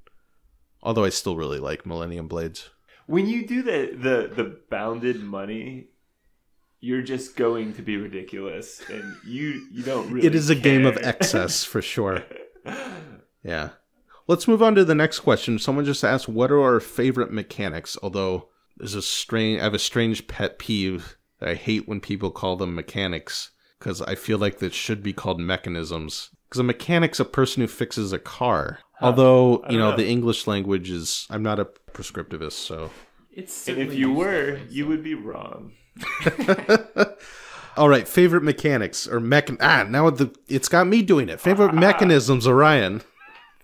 Although I still really like Millennium Blades. When you do the bounded money, you're just going to be ridiculous, and you don't really It is a game of excess, for sure. Yeah. Let's move on to the next question. Someone just asked, what are our favorite mechanics? Although there's I have a strange pet peeve that I hate when people call them mechanics, because I feel like that should be called mechanisms. Because a mechanic's a person who fixes a car. Although, you know, the English language is... I'm not a prescriptivist, so... And if you were, you would be wrong. All right, favorite mechanics or now it's got me doing it. Favorite mechanisms, Orion.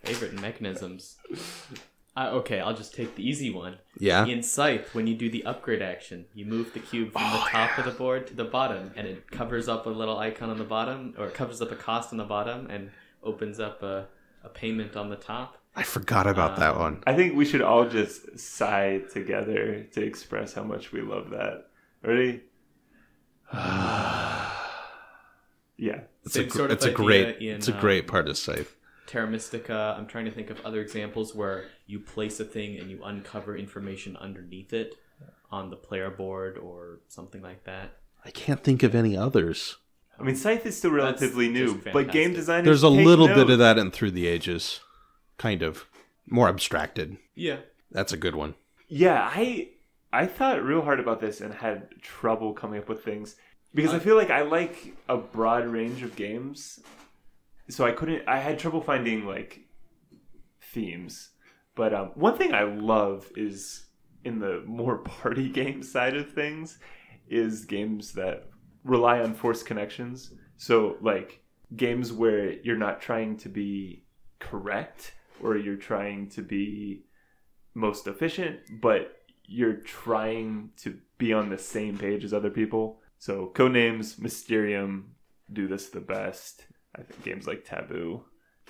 Favorite mechanisms. Okay, I'll just take the easy one. Yeah. In Scythe, when you do the upgrade action, you move the cube from the top of the board to the bottom, and it covers up a little icon on the bottom, or covers up a cost on the bottom, and opens up a payment on the top. I forgot about that one. I think we should all just sigh together to express how much we love that. Ready? Yeah. It's a great part of Scythe. Terra Mystica. I'm trying to think of other examples where you place a thing and you uncover information underneath it on the player board or something like that. I can't think of any others. I mean, Scythe is still relatively new, but game designers... There's a little bit of that in Through the Ages. Kind of more abstracted. Yeah, that's a good one. Yeah, I thought real hard about this and had trouble coming up with things because I feel like I like a broad range of games, so I had trouble finding like themes. But one thing I love is in the more party game side of things is games that rely on forced connections. So like games where you're not trying to be correct, or you're trying to be most efficient, but you're trying to be on the same page as other people. So Codenames, Mysterium, do this the best. I think games like Taboo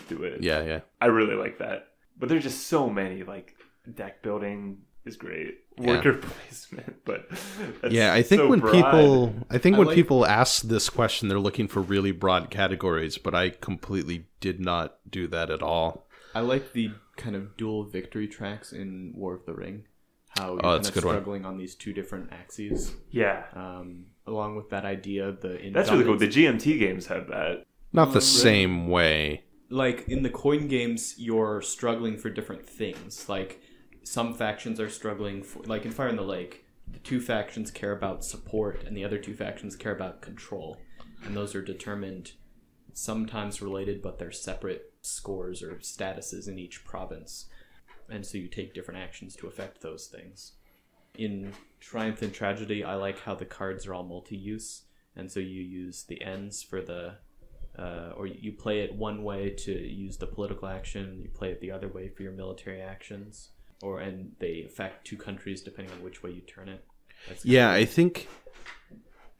do it. Yeah, yeah. I really like that. But there's just so many. Like deck building is great. Worker placement, but that's I think when people ask this question, they're looking for really broad categories, but I completely did not do that at all. I like the kind of dual victory tracks in War of the Ring. How you're kind of struggling on these two different axes. Yeah. Along with that idea of the... That's really cool. The GMT games have that. Not the same way. Like, in the coin games, you're struggling for different things. Like, some factions are struggling for... Like, in Fire in the Lake, the two factions care about support, and the other two factions care about control. And those are determined... sometimes related, but they're separate scores or statuses in each province, and so you take different actions to affect those things. In Triumph and Tragedy, I like how the cards are all multi-use, and so you use the ends for the or you play it one way to use the political action, you play it the other way for your military actions, and they affect two countries depending on which way you turn it. Yeah, I think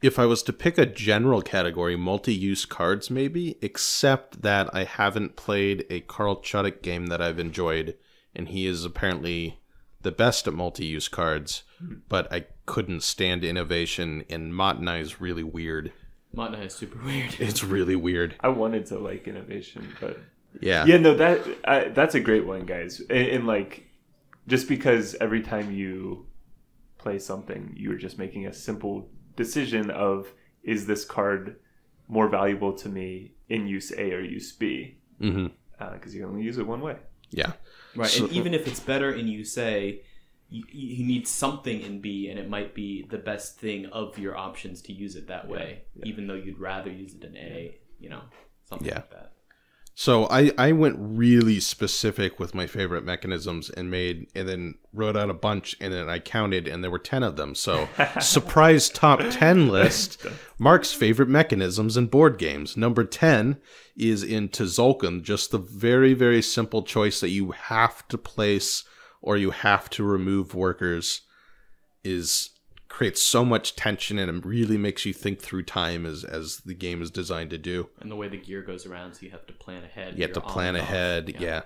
if I was to pick a general category, multi-use cards maybe, except that I haven't played a Carl Chuddak game that I've enjoyed, and he is apparently the best at multi-use cards, but I couldn't stand Innovation, and Motna is really weird. Motna is super weird. It's really weird. I wanted to like Innovation, but... Yeah. Yeah, no, that's a great one, guys. And like, just because every time you play something, you're just making a simple... decision of, is this card more valuable to me in use A or use B? Because you only use it one way. Yeah. Right. So, and even if it's better in use A, you need something in B, and it might be the best thing of your options to use it that way, even though you'd rather use it in A, you know, something like that. So I went really specific with my favorite mechanisms and then wrote out a bunch, and then I counted, and there were 10 of them. So surprise top 10 list, Mark's favorite mechanisms in board games. Number 10 is in Tzolk'in, just the very, very simple choice that you have to place or you have to remove workers creates so much tension, and it really makes you think through time as the game is designed to do. And the way the gear goes around, so you have to plan ahead. You have to plan ahead, yeah.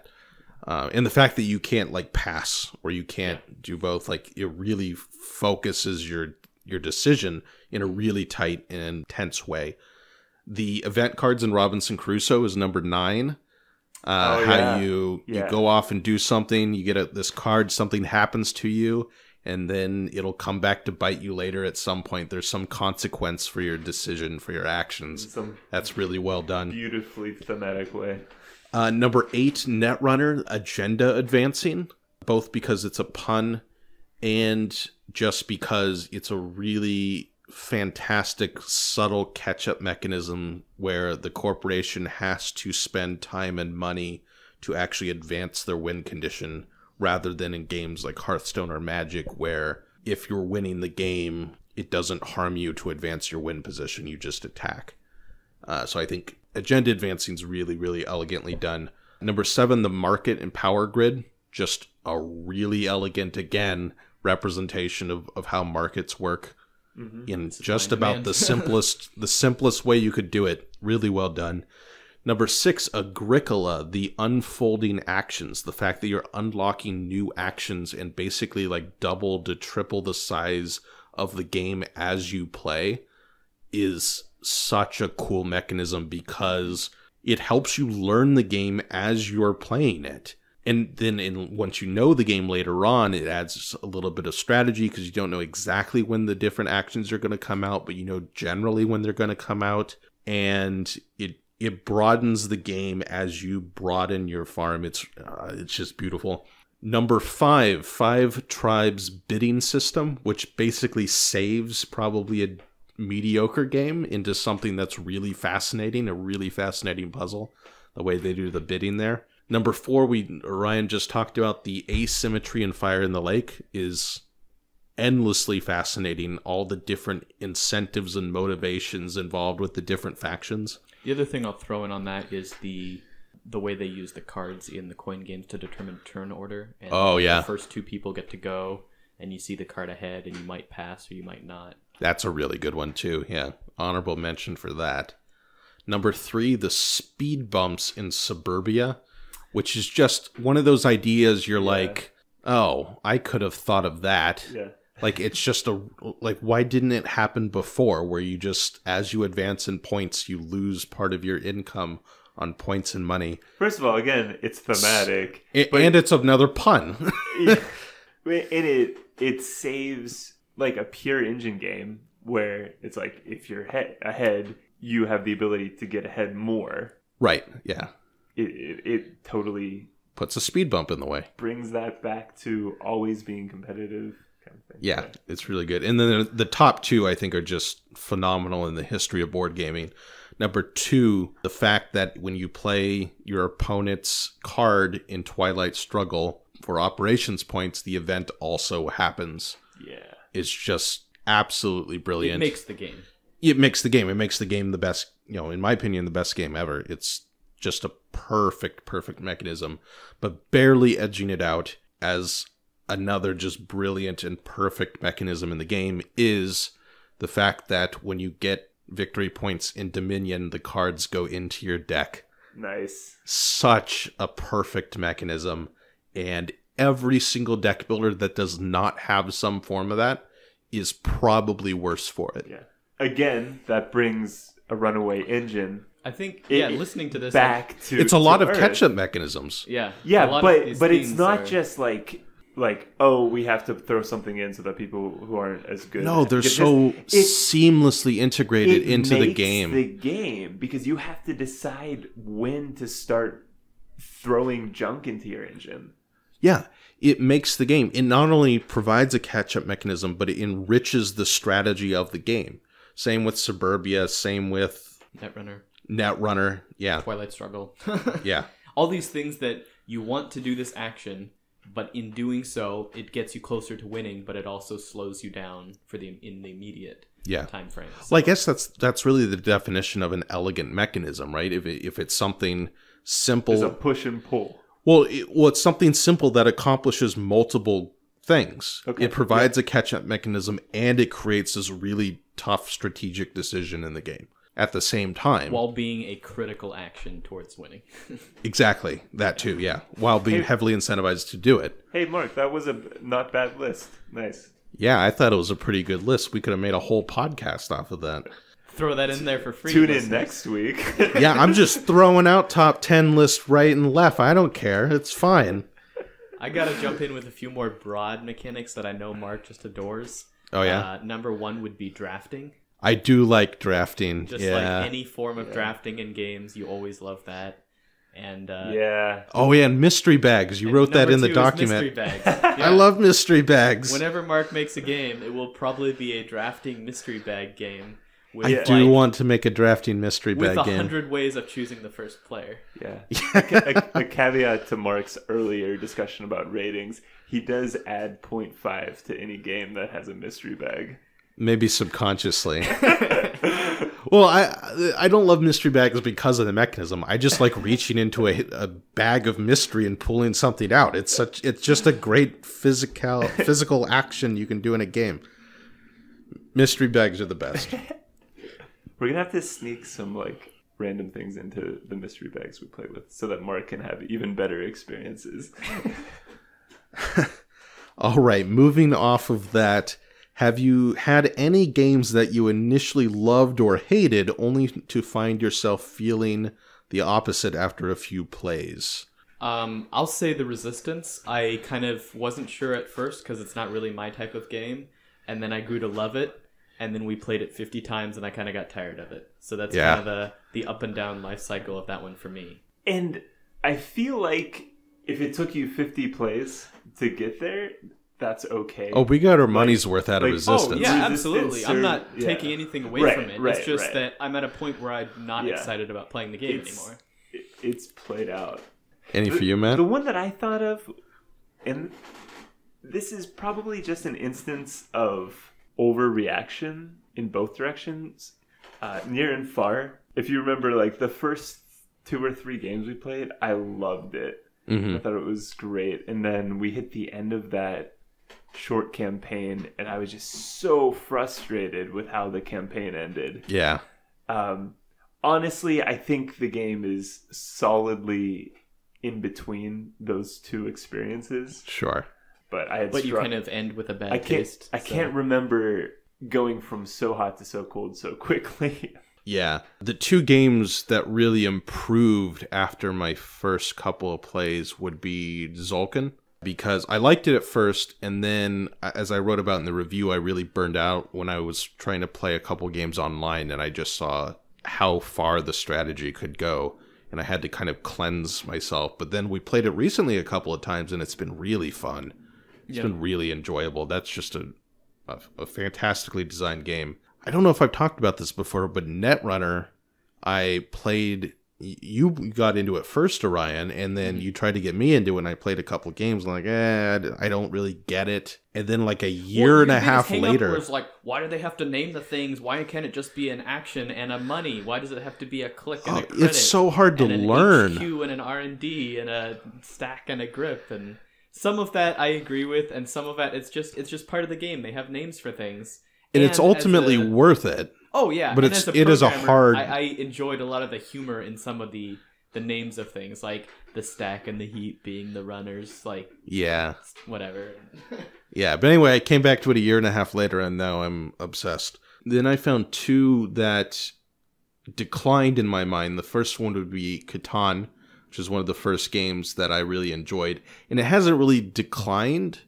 And the fact that you can't like pass or you can't do both, like it really focuses your decision in a really tight and intense way. The event cards in Robinson Crusoe is number 9. How you go off and do something, you get this card, something happens to you. and then it'll come back to bite you later at some point. There's some consequence for your decision, for your actions. That's really well done. Beautifully thematic way. Number 8, Netrunner, agenda advancing, both because it's a pun and just because it's a really fantastic, subtle catch-up mechanism where the corporation has to spend time and money to actually advance their win condition, rather than in games like Hearthstone or Magic, where if you're winning the game, it doesn't harm you to advance your win position, you just attack. So I think agenda advancing is really, really elegantly done. Number 7, the market and power grid. Just a really elegant, again, representation of how markets work in just about the simplest way you could do it. Really well done. Number 6, Agricola, the unfolding actions. The fact that you're unlocking new actions and basically like double to triple the size of the game as you play is such a cool mechanism because it helps you learn the game as you're playing it. And then once you know the game later on, it adds a little bit of strategy because you don't know exactly when the different actions are going to come out, but you know generally when they're going to come out. And it broadens the game as you broaden your farm. It's just beautiful. Number 5, 5 Tribes bidding system, which basically saves probably a mediocre game into something that's really fascinating, a really fascinating puzzle, the way they do the bidding there. Number 4, Ryan just talked about the asymmetry in Fire in the Lake is endlessly fascinating. All the different incentives and motivations involved with the different factions. The other thing I'll throw in on that is the way they use the cards in the coin games to determine turn order. And the first two people get to go, and you see the card ahead, and you might pass or you might not. That's a really good one, too. Yeah, honorable mention for that. Number 3, the speed bumps in Suburbia, which is just one of those ideas you're like, oh, I could have thought of that. Yeah. Like, it's just why didn't it happen before, where you just, as you advance in points, you lose part of your income on points and money. First of all, again, it's thematic. And it's another pun. It saves, like, a pure engine game where it's like, if you're ahead, you have the ability to get ahead more. Right, yeah. It totally puts a speed bump in the way. Brings that back to always being competitive. Yeah, it's really good. And then the top two, I think, are just phenomenal in the history of board gaming. Number 2, the fact that when you play your opponent's card in Twilight Struggle for operations points, the event also happens. Yeah. It's just absolutely brilliant. It makes the game. It makes the game. It makes the game the best, you know, in my opinion, the best game ever. It's just a perfect, perfect mechanism, but barely edging it out as another just brilliant and perfect mechanism in the game is the fact that when you get victory points in Dominion, the cards go into your deck. Nice. Such a perfect mechanism. And every single deck builder that does not have some form of that is probably worse for it. Yeah. Again, that brings a runaway engine. I think, listening to this back to it's a lot of catch-up mechanisms. Yeah. Yeah, but it's not just like, oh, we have to throw something in so that people who aren't as good... No, they're so seamlessly integrated into the game. It makes the game, because you have to decide when to start throwing junk into your engine. Yeah, it makes the game. It not only provides a catch-up mechanism, but it enriches the strategy of the game. Same with Suburbia, same with... Netrunner, yeah. Twilight Struggle. Yeah. All these things that you want to do this action... But in doing so, it gets you closer to winning, but it also slows you down for in the immediate time frame. So. Well, I guess that's really the definition of an elegant mechanism, right? If it's something simple, it's a push and pull. Well, it's something simple that accomplishes multiple things. Okay. It provides a catch-up mechanism, and it creates this really tough strategic decision in the game at the same time, while being a critical action towards winning. Exactly. That too, yeah. While being heavily incentivized to do it. Hey, Mark, that was a not bad list. Nice. Yeah, I thought it was a pretty good list. We could have made a whole podcast off of that. Throw that in there for free. Tune in next week. Yeah, I'm just throwing out top 10 lists right and left. I don't care. It's fine. I gotta jump in with a few more broad mechanics that I know Mark just adores. Oh yeah. Number one would be drafting. I do like drafting. Just like any form of drafting in games, you always love that. And oh yeah, and mystery bags. You wrote that in the document. Mystery bags. Yeah. I love mystery bags. Whenever Mark makes a game, it will probably be a drafting mystery bag game. With, I do want to make a drafting mystery bag game. With 100 ways of choosing the first player. Yeah. A caveat to Mark's earlier discussion about ratings, he does add 0.5 to any game that has a mystery bag. Maybe subconsciously. Well, I don't love mystery bags because of the mechanism. I just like reaching into a bag of mystery and pulling something out. It's just a great physical action you can do in a game. Mystery bags are the best. We're gonna have to sneak some like random things into the mystery bags we play with so that Mark can have even better experiences. All right, moving off of that. Have you had any games that you initially loved or hated only to find yourself feeling the opposite after a few plays? I'll say The Resistance. I kind of wasn't sure at first because it's not really my type of game. And then I grew to love it. And then we played it 50 times and I kind of got tired of it. So that's kind of the up and down life cycle of that one for me. And I feel like if it took you 50 plays to get there... that's okay. Oh, we got our money's worth out of Resistance. Oh, yeah, absolutely. I'm not taking anything away from it. It's just that I'm at a point where I'm not excited about playing the game anymore. It's played out. Any for you, Matt? The one that I thought of, and this is probably just an instance of overreaction in both directions, near and far. If you remember, like, the first 2 or 3 games we played, I loved it. Mm-hmm. I thought it was great. And then we hit the end of that short campaign and I was just so frustrated with how the campaign ended. Yeah. Honestly, I think the game is solidly in between those two experiences. Sure. But you kind of end with a bad taste. I can't remember going from so hot to so cold so quickly. Yeah. The 2 games that really improved after my first couple of plays would be Zulkin. Because I liked it at first, and then, as I wrote about in the review, I really burned out when I was trying to play a couple games online, and I just saw how far the strategy could go, and I had to kind of cleanse myself. But then we played it recently a couple of times, and it's been really fun. It's been really enjoyable. That's just a fantastically designed game. I don't know if I've talked about this before, but Netrunner, I played... You got into it first, Orion, and then you tried to get me into it, and I played a couple games, and I'm like, I don't really get it. And then like a year and a half later... It was like, why do they have to name the things? Why can't it just be an action and a money? Why does it have to be a click and a credit? It's so hard to learn. And an HQ and an R&D and a stack and a grip. And some of that I agree with, and some of that it's just part of the game. They have names for things. And it's ultimately worth it. Oh, yeah. But it is a hard... I enjoyed a lot of the humor in some of the names of things, like the stack and the heat being the runners, like... Yeah. Whatever. Yeah, but anyway, I came back to it a year and a half later, and now I'm obsessed. Then I found 2 that declined in my mind. The first one would be Catan, which is one of the first games that I really enjoyed. And it hasn't really declined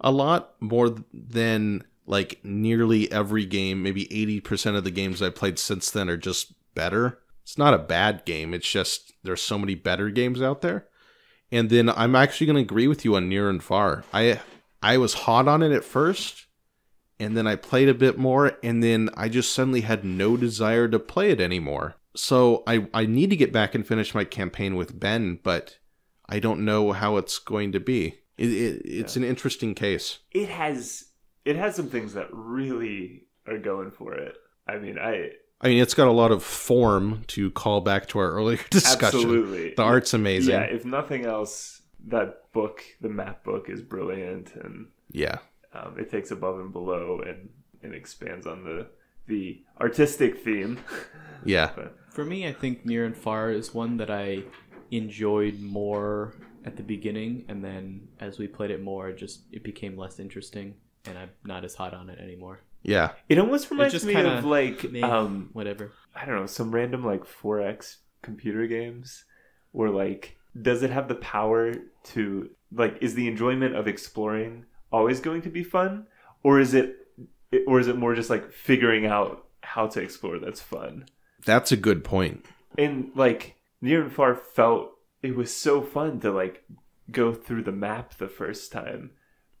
a lot more than... like nearly every game, maybe 80% of the games I played since then are just better. It's not a bad game. It's just there's so many better games out there. And then I'm actually going to agree with you on Near and Far. I was hot on it at first, and then I played a bit more, and then I just suddenly had no desire to play it anymore. So I need to get back and finish my campaign with Ben, but I don't know how it's going to be. It's an interesting case. It has some things that really are going for it. I mean, it's got a lot of form to call back to our earlier discussion. Absolutely. The art's amazing. Yeah, if nothing else, that book, the map book, is brilliant. And it takes above and below and expands on the artistic theme. Yeah. But. For me, I think Near and Far is one that I enjoyed more at the beginning. And then as we played it more, it became less interesting. And I'm not as hot on it anymore. Yeah. It almost reminds me of, like, whatever. I don't know, some random, like, 4X computer games where, like, does it have the power to, like, is the enjoyment of exploring always going to be fun? Or is it more just like figuring out how to explore that's fun? That's a good point. And like Near and Far felt it was so fun to like go through the map the first time,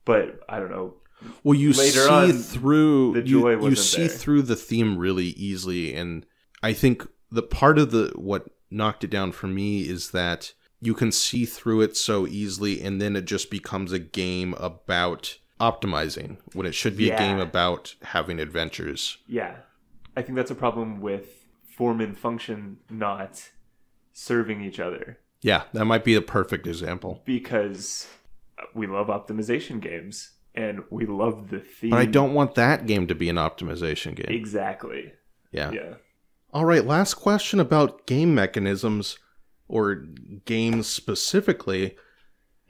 but I don't know. Well, you later see on, through the joy you, wasn't you see there. Through the theme really easily, and I think the part of the what knocked it down for me is that you can see through it so easily, and then it just becomes a game about optimizing when it should be a game about having adventures. Yeah, I think that's a problem with form and function not serving each other. Yeah, that might be a perfect example. Because we love optimization games. And we love the theme. But I don't want that game to be an optimization game. Exactly. Yeah. Yeah. All right, last question about game mechanisms or games specifically.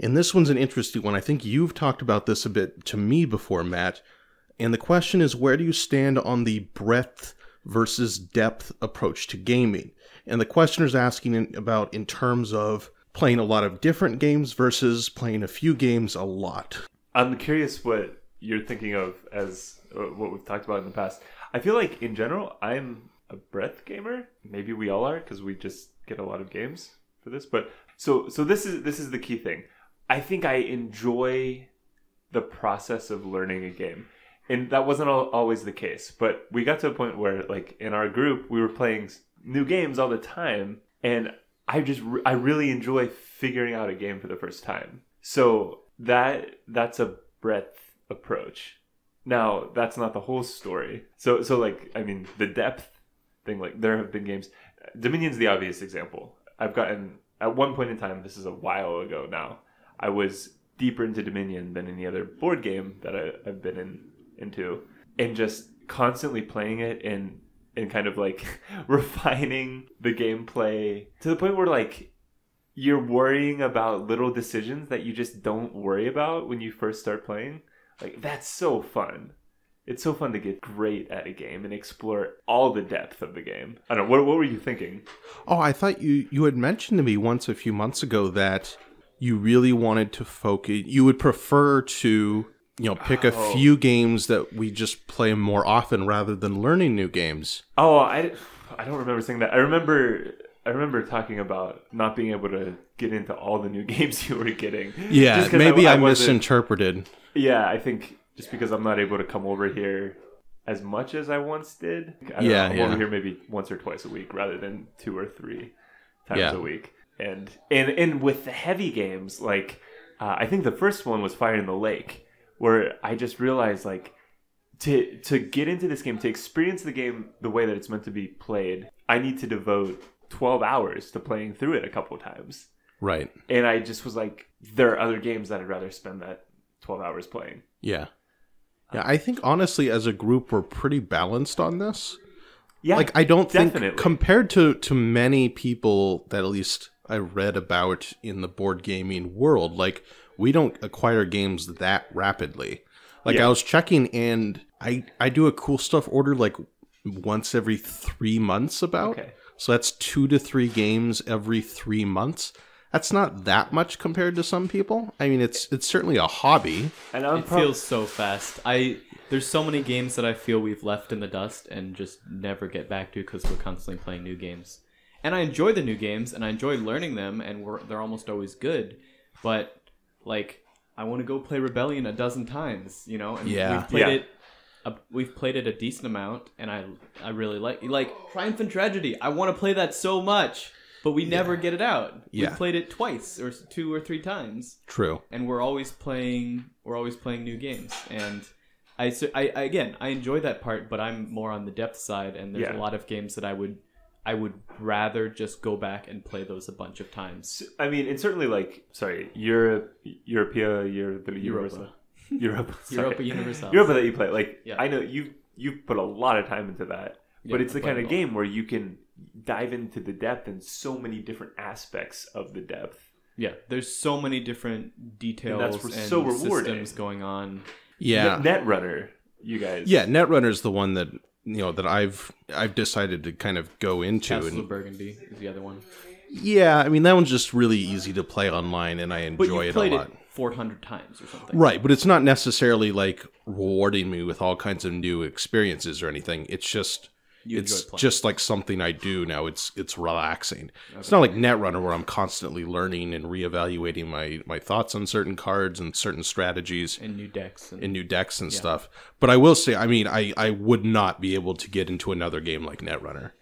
And this one's an interesting one. I think you've talked about this a bit to me before, Matt. And the question is, where do you stand on the breadth versus depth approach to gaming? And the questioner's asking about in terms of playing a lot of different games versus playing a few games a lot. I'm curious what you're thinking of as what we've talked about in the past. I feel like, in general, I'm a breadth gamer. Maybe we all are because we just get a lot of games for this. But so this is the key thing. I think I enjoy the process of learning a game. And that wasn't always the case. But we got to a point where, like, in our group, we were playing new games all the time. And I really enjoy figuring out a game for the first time. So that's a breadth approach. Now, that's not the whole story. So like, I mean, the depth thing, like, there have been games. Dominion's the obvious example. I've gotten, at one point in time, this is a while ago now, I was deeper into Dominion than any other board game that I've been into, and just constantly playing it and kind of like refining the gameplay to the point where, like, you're worrying about little decisions that you just don't worry about when you first start playing. Like, that's so fun. It's so fun to get great at a game and explore all the depth of the game. I don't know. What were you thinking? Oh, I thought you had mentioned to me once a few months ago that you really wanted to focus. You would prefer to, you know, pick a few games that we just play more often rather than learning new games. Oh, I don't remember saying that. I remember talking about not being able to get into all the new games you were getting. Yeah, maybe I misinterpreted. Yeah, I think just because I'm not able to come over here as much as I once did. I don't know, I'm over here maybe once or twice a week rather than 2 or 3 times a week. And with the heavy games, like, I think the first one was Fire in the Lake, where I just realized, like, to get into this game, to experience the game the way that it's meant to be played, I need to devote 12 hours to playing through it a couple times. Right. And I just was like, there are other games that I'd rather spend that 12 hours playing. Yeah. Yeah, I think honestly as a group we're pretty balanced on this. Yeah. Like, I don't think compared to many people that at least I read about in the board gaming world, like, we don't acquire games that rapidly. Like, I was checking and I do a cool stuff order like once every 3 months about. Okay. So that's 2 to 3 games every 3 months. That's not that much compared to some people. I mean, it's certainly a hobby. And it feels so fast. There's so many games that I feel we've left in the dust and just never get back to because we're constantly playing new games. And I enjoy the new games and I enjoy learning them, and they're almost always good. But, like, I want to go play Rebellion 12 times, you know? And we've played it a decent amount, and I really like Triumph and Tragedy. I want to play that so much, but we never get it out. Yeah. We've played it twice or 2 or 3 times. True. And we're always playing new games. And I again, I enjoy that part, but I'm more on the depth side, and there's a lot of games that I would rather just go back and play those a bunch of times. I mean, and certainly, like, sorry, Europa that you play. Like, I know you've put a lot of time into that, but it's the kind of game where you can dive into the depth and so many different aspects of the depth. Yeah, there's so many different details and so rewarding systems going on. Yeah, Netrunner, you guys. Yeah, Netrunner is the one that, you know, that I've decided to kind of go into. Castle of Burgundy is the other one. Yeah, I mean, that one's just really easy to play online, and I enjoy it a lot. But you played it 400 times or something. Right, but it's not necessarily, like, rewarding me with all kinds of new experiences or anything. It's just... It's just like something I do now. It's relaxing. Okay. It's not like Netrunner where I'm constantly learning and reevaluating my thoughts on certain cards and certain strategies. And new decks. And new decks and stuff. But I will say, I mean, I would not be able to get into another game like Netrunner.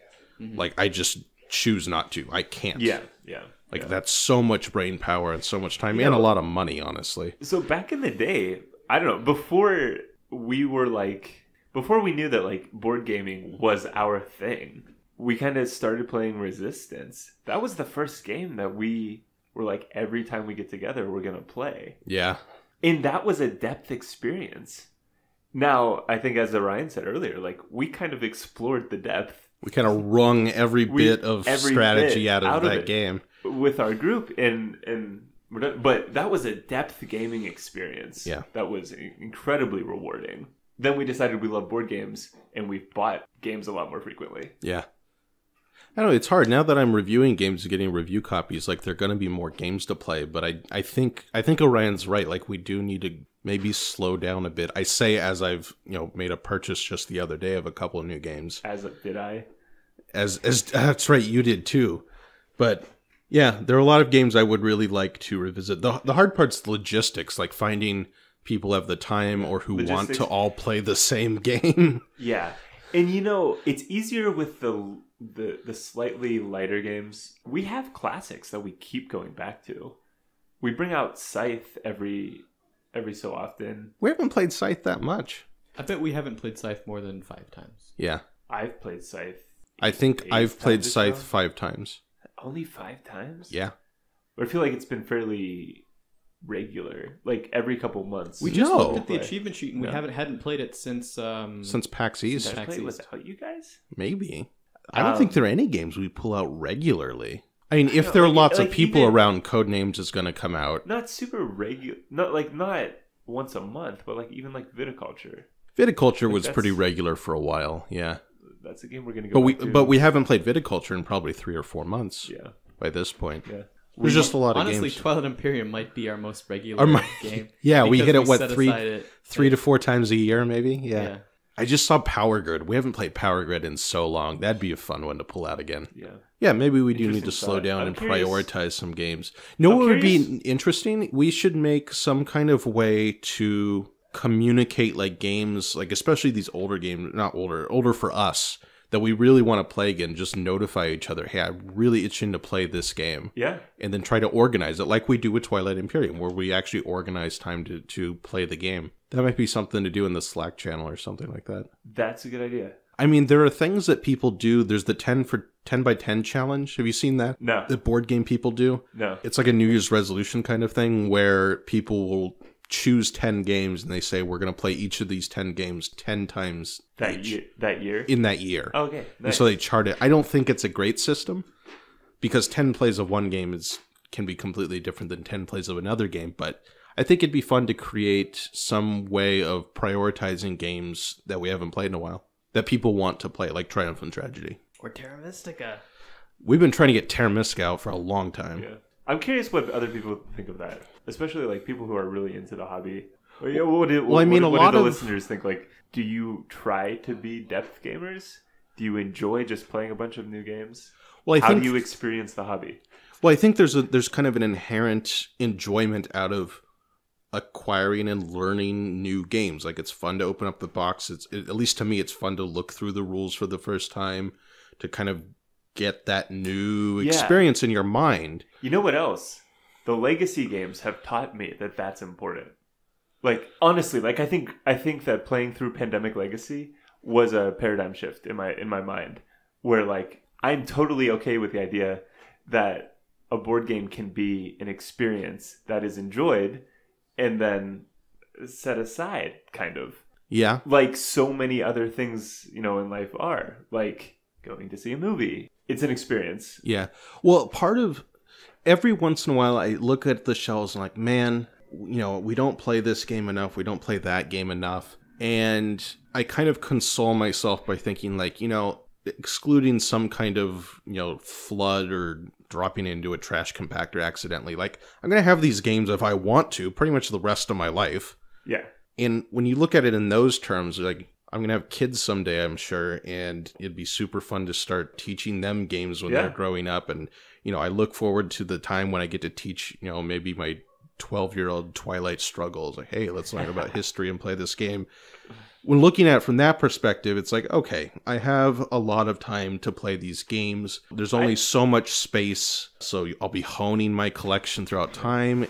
Mm-hmm. Like, I just choose not to. I can't. Yeah, yeah. Like, that's so much brain power and so much time and a lot of money, honestly. So back in the day, I don't know, before we were like... Before we knew that, like, board gaming was our thing, we kind of started playing Resistance. That was the first game that we were like, every time we get together, we're going to play. Yeah. And that was a depth experience. Now, I think as Orion said earlier, like, we kind of explored the depth. We kind of wrung every bit of strategy out of that game. With our group, and we're done. But that was a depth gaming experience. Yeah. That was incredibly rewarding. Then we decided we love board games, and we've bought games a lot more frequently. Yeah. I don't know, it's hard. Now that I'm reviewing games and getting review copies, like, there are going to be more games to play, but I think Orion's right. Like, we do need to maybe slow down a bit. I say as I've, you know, made a purchase just the other day of a couple of new games. That's right, you did too. But... yeah, there are a lot of games I would really like to revisit. The hard part's the logistics, like finding people have the time or who want to all play the same game. Yeah. And you know, it's easier with the slightly lighter games. We have classics that we keep going back to. We bring out Scythe every so often. We haven't played Scythe that much. I bet we haven't played Scythe more than 5 times. Yeah. I've played Scythe. I think I've played Scythe 5 times. Only 5 times? Yeah. But I feel like it's been fairly regular, like every couple months. We just looked at the achievement sheet, and we hadn't played it since PAX East. Did I play without you guys? Maybe. I don't think there are any games we pull out regularly. I mean, if there are lots of people around, Codenames is going to come out. Not super regular, not once a month, but like even like Viticulture. Viticulture was pretty regular for a while. Yeah. That's a game we're going to go. But we haven't played Viticulture in probably 3 or 4 months. Yeah. By this point. Yeah. There's just a lot of games. Honestly, Twilight Imperium might be our most regular game. Yeah, we hit it, three to 4 times a year, maybe? Yeah. I just saw Power Grid. We haven't played Power Grid in so long. That'd be a fun one to pull out again. Yeah. Yeah, maybe we do need to slow down and prioritize some games. What would be interesting? We should make some kind of way to communicate, like, games, like, especially these older games, older for us, that we really want to play again, just notify each other, hey, I'm really itching to play this game. Yeah. And then try to organize it like we do with Twilight Imperium, where we actually organize time to play the game. That might be something to do in the Slack channel or something like that. That's a good idea. I mean, there are things that people do. There's the 10 by 10 challenge. Have you seen that? No. The board game people do? No. It's like a New Year's resolution kind of thing where people will choose 10 games, and they say we're going to play each of these 10 games 10 times that year. Okay, nice. And so they chart it. I don't think it's a great system, because 10 plays of one game can be completely different than 10 plays of another game, but I think it'd be fun to create some way of prioritizing games that we haven't played in a while that people want to play, like Triumph and Tragedy or Terra Mystica. We've been trying to get Terra Mystica out for a long time. Yeah. I'm curious what other people think of that, especially like people who are really into the hobby. What do the listeners think? Like, do you try to be depth gamers? Do you enjoy just playing a bunch of new games? Well, how do you experience the hobby? Well, I think there's kind of an inherent enjoyment out of acquiring and learning new games. Like, it's fun to open up the box. At least to me, it's fun to look through the rules for the first time to kind of get that new experience in your mind. You know what else? The legacy games have taught me that that's important. Like, honestly, like I think that playing through Pandemic Legacy was a paradigm shift in my mind, where like I'm totally okay with the idea that a board game can be an experience that is enjoyed and then set aside, kind of. Yeah. Like so many other things, you know, in life are. Like going to see a movie. It's an experience. Yeah. Well, part of... every once in a while, I look at the shelves and like, man, you know, we don't play this game enough. We don't play that game enough. And I kind of console myself by thinking like, you know, excluding some kind of, you know, flood or dropping into a trash compactor accidentally. Like, I'm going to have these games if I want to pretty much the rest of my life. Yeah. And when you look at it in those terms, like, I'm going to have kids someday, I'm sure, and it'd be super fun to start teaching them games when they're growing up. And, you know, I look forward to the time when I get to teach, you know, maybe my 12-year-old Twilight struggles. Like, hey, let's learn about history and play this game. When looking at it from that perspective, it's like, okay, I have a lot of time to play these games. There's only so much space, so I'll be honing my collection throughout time.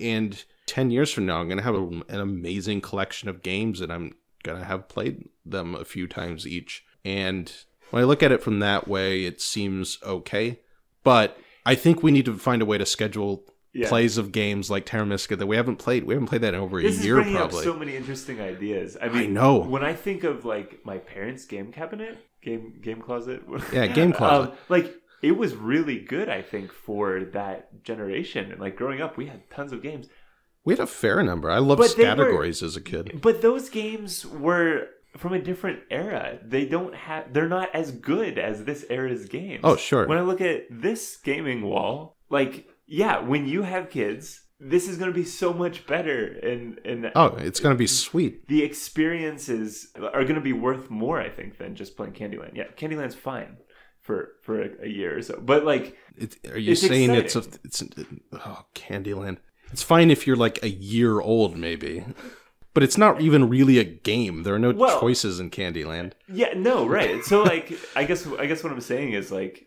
And 10 years from now, I'm going to have an amazing collection of games that I'm going to have played them a few times each. And when I look at it from that way, it seems okay. But I think we need to find a way to schedule plays of games like Terra Mystica that we haven't played. We haven't played that in over a year, probably. This is bringing up so many interesting ideas. I mean, I know. When I think of, like, my parents' game cabinet, game closet. Yeah, game closet. Like, it was really good, I think, for that generation. And, like, growing up, we had tons of games. We had a fair number. I loved categories as a kid. But those games were from a different era. They're not as good as this era's games. Oh, sure. When I look at this gaming wall, like... Yeah, when you have kids, this is going to be so much better. And oh, it's going to be sweet. The experiences are going to be worth more, I think, than just playing Candyland. Yeah, Candyland's fine for a year or so. But, like, Candyland. It's fine if you're, like, a year old, maybe. But it's not even really a game. There are no choices in Candyland. Yeah, no, right. So, like, I guess what I'm saying is, like,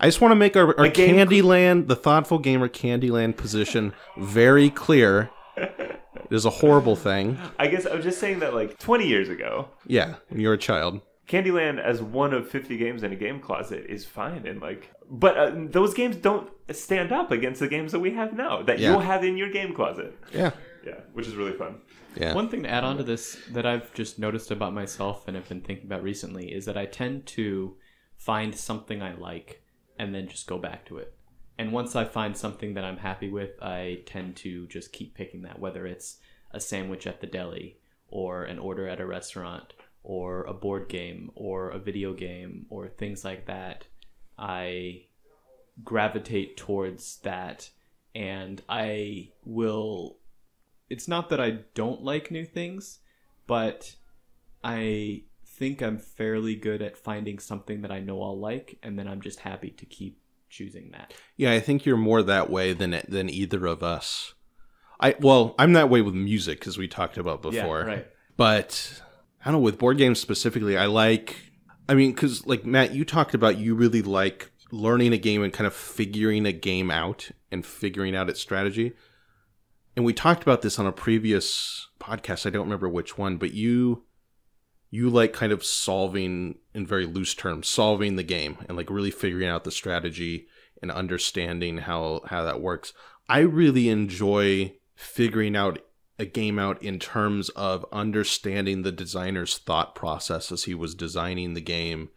I just want to make our Candyland, the Thoughtful Gamer Candyland position very clear. It is a horrible thing. I guess I'm just saying that, like, 20 years ago. Yeah, when you were a child. Candyland as one of 50 games in a game closet is fine. And, like, but those games don't stand up against the games that we have now that you'll have in your game closet. Yeah. Yeah, which is really fun. Yeah. One thing to add on to this that I've just noticed about myself and have been thinking about recently is that I tend to find something I like and then just go back to it. And once I find something that I'm happy with, I tend to just keep picking that, whether it's a sandwich at the deli, or an order at a restaurant, or a board game, or a video game, or things like that. I gravitate towards that, and I will... It's not that I don't like new things, but I... think I'm fairly good at finding something that I know I'll like, and then I'm just happy to keep choosing that. Yeah, I think you're more that way than either of us. I'm that way with music, as we talked about before. Yeah, right. But I don't know, with board games specifically, because, like, Matt, you talked about you really like learning a game and kind of figuring a game out and figuring out its strategy. And we talked about this on a previous podcast. I don't remember which one, but you like kind of solving, in very loose terms, solving the game and, like, really figuring out the strategy and understanding how that works. I really enjoy figuring out a game out in terms of understanding the designer's thought process as he was designing the game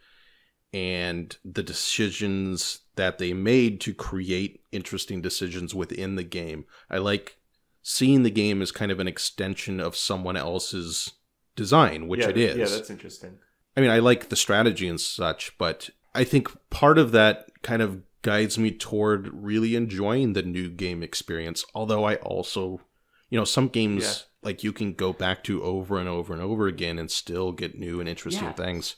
and the decisions that they made to create interesting decisions within the game. I like seeing the game as kind of an extension of someone else's design, which it is. Yeah, that's interesting. I mean, I like the strategy and such, but I think part of that kind of guides me toward really enjoying the new game experience. Although I also, you know, some games like you can go back to over and over and over again and still get new and interesting things.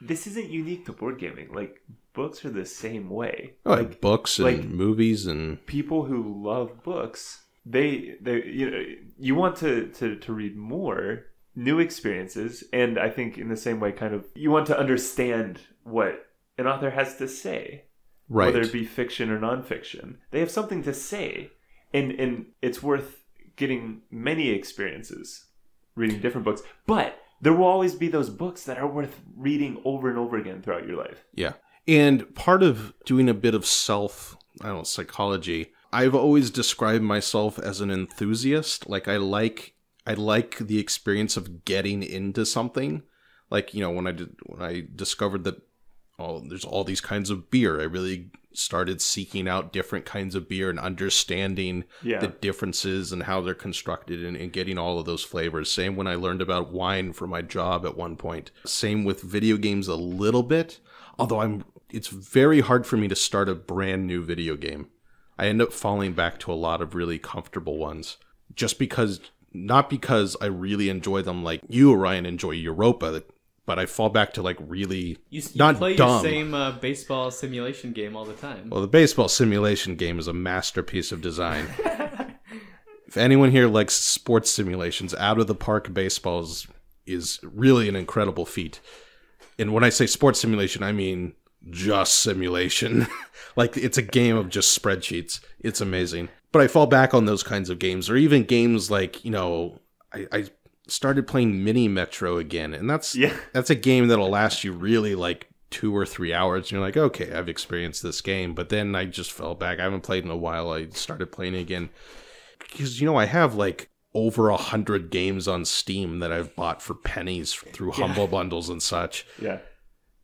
This isn't unique to board gaming. Like, books are the same way. Oh, like books and movies and people who love books, they you know, you want to read more. New experiences, and I think in the same way, kind of, you want to understand what an author has to say, right? Whether it be fiction or nonfiction, they have something to say, and it's worth getting many experiences, reading different books. But there will always be those books that are worth reading over and over again throughout your life. Yeah, and part of doing a bit of psychology, I've always described myself as an enthusiast. Like, I like the experience of getting into something. Like, you know, when I discovered that there's all these kinds of beer, I really started seeking out different kinds of beer and understanding the differences and how they're constructed, and getting all of those flavors. Same when I learned about wine for my job at one point. Same with video games a little bit, although it's very hard for me to start a brand new video game. I end up falling back to a lot of really comfortable ones just because, not because I really enjoy them like you, Orion, enjoy Europa, but I fall back to like really dumb. The same baseball simulation game all the time. Well, the baseball simulation game is a masterpiece of design. If anyone here likes sports simulations, Out of the Park Baseballs is really an incredible feat. And when I say sports simulation, I mean just simulation. Like, it's a game of just spreadsheets. It's amazing. But I fall back on those kinds of games, or even games like, you know, I started playing Mini Metro again, and that's a game that'll last you really like 2 or 3 hours, and you're like, okay, I've experienced this game. But then I just fell back. I haven't played in a while. I started playing it again because, you know, I have like over 100 games on Steam that I've bought for pennies through Humble Bundles and such. Yeah.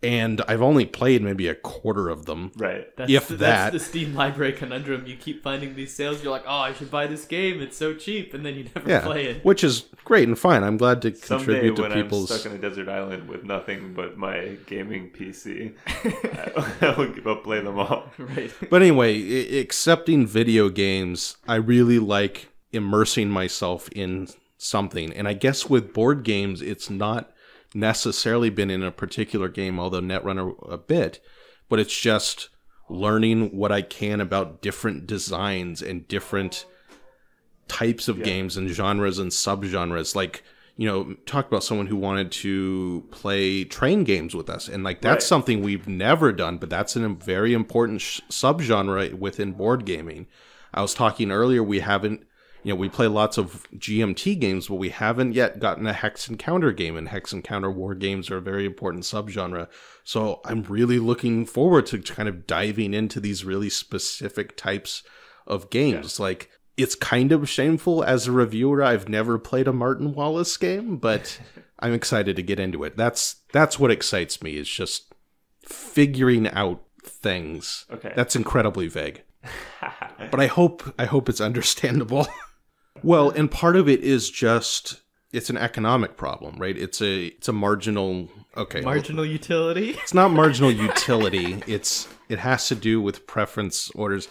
And I've only played maybe a quarter of them. Right. That's the Steam library conundrum. You keep finding these sales. You're like, oh, I should buy this game. It's so cheap. And then you never play it. Which is great and fine. I'm glad to contribute to people's... Someday when I'm stuck in a desert island with nothing but my gaming PC, I will give up, play them all. Right. But anyway, accepting video games, I really like immersing myself in something. And I guess with board games, it's not necessarily been in a particular game, although Netrunner a bit, but it's just learning what I can about different designs and different types of games and genres and subgenres. Like, you know, talk about someone who wanted to play train games with us, and like that's something we've never done, but that's a very important subgenre within board gaming. I was talking earlier, we haven't, you know, we play lots of GMT games, but we haven't yet gotten a Hex Encounter game, and Hex Encounter war games are a very important subgenre. So I'm really looking forward to kind of diving into these really specific types of games. Yeah. Like, it's kind of shameful as a reviewer, I've never played a Martin Wallace game, but I'm excited to get into it. That's what excites me, is just figuring out things. Okay. That's incredibly vague. But I hope it's understandable. Well, and part of it is just, it's an economic problem, right? It's a marginal, marginal utility. It's not marginal utility. It has to do with preference orders.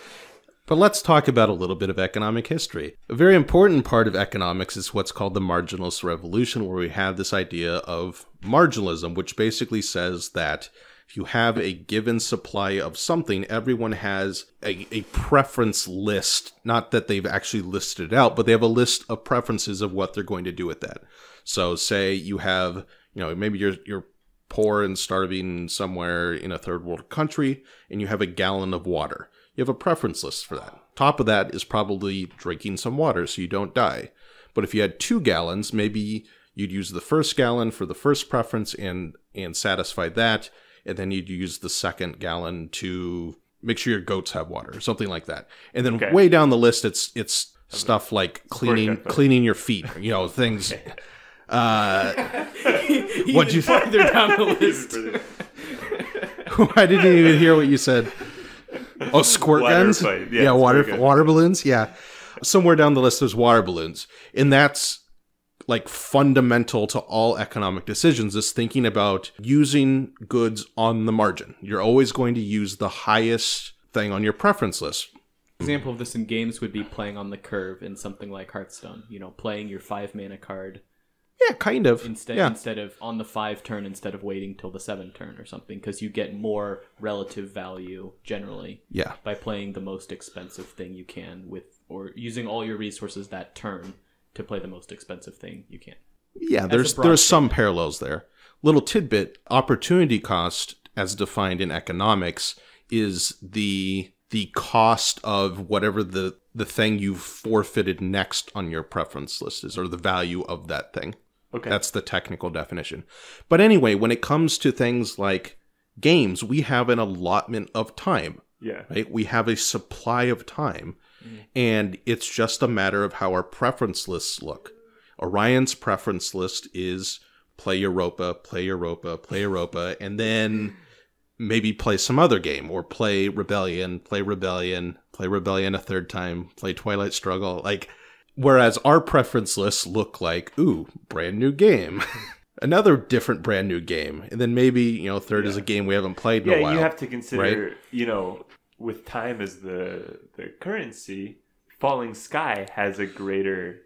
But let's talk about a little bit of economic history. A very important part of economics is what's called the marginalist revolution, where we have this idea of marginalism, which basically says that if you have a given supply of something, everyone has a preference list. Not that they've actually listed it out, but they have a list of preferences of what they're going to do with that. So say you have, you know, maybe you're poor and starving somewhere in a third world country, and you have a gallon of water. You have a preference list for that. Top of that is probably drinking some water so you don't die. But if you had 2 gallons, maybe you'd use the first gallon for the first preference and satisfy that. And then you'd use the second gallon to make sure your goats have water, or something like that. And then way down the list, it's stuff like cleaning your feet, you know, things. What'd you say? They're down the list. I didn't even hear what you said. Oh, squirt guns? Fight. Yeah, water balloons. Yeah, somewhere down the list, there's water balloons, and that's like fundamental to all economic decisions, is thinking about using goods on the margin. You're always going to use the highest thing on your preference list. Example of this in games would be playing on the curve in something like Hearthstone. You know, playing your 5 mana card. Yeah, kind of. Instead of on the 5 turn, instead of waiting till the 7 turn or something, because you get more relative value generally. Yeah. By playing the most expensive thing you can with, or using all your resources that turn to play the most expensive thing you can. Yeah, there's some parallels there. Little tidbit, opportunity cost, as defined in economics, is the cost of whatever the thing you've forfeited next on your preference list is, or the value of that thing. Okay. That's the technical definition. But anyway, when it comes to things like games, we have an allotment of time. Yeah. Right? We have a supply of time. And it's just a matter of how our preference lists look. Orion's preference list is play Europa, play Europa, play Europa, and then maybe play some other game, or play Rebellion, play Rebellion, play Rebellion a third time, play Twilight Struggle. Like, whereas our preference lists look like, ooh, brand new game, another different brand new game. And then maybe, you know, third is a game we haven't played in a while. Yeah, you have to consider, you know, with time as the currency, Falling Sky has a greater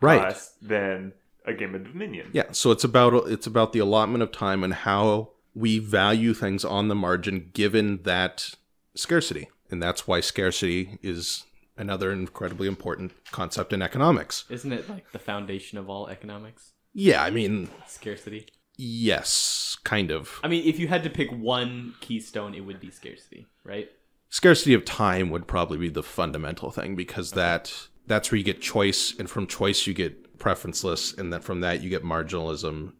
cost than a game of Dominion. Yeah, so it's about the allotment of time and how we value things on the margin given that scarcity. And that's why scarcity is another incredibly important concept in economics. Isn't it like the foundation of all economics? Yeah, I mean... Scarcity? Yes, kind of. I mean, if you had to pick one keystone, it would be scarcity, right? Scarcity of time would probably be the fundamental thing, because that's where you get choice, and from choice you get preference lists, and then from that you get marginalism,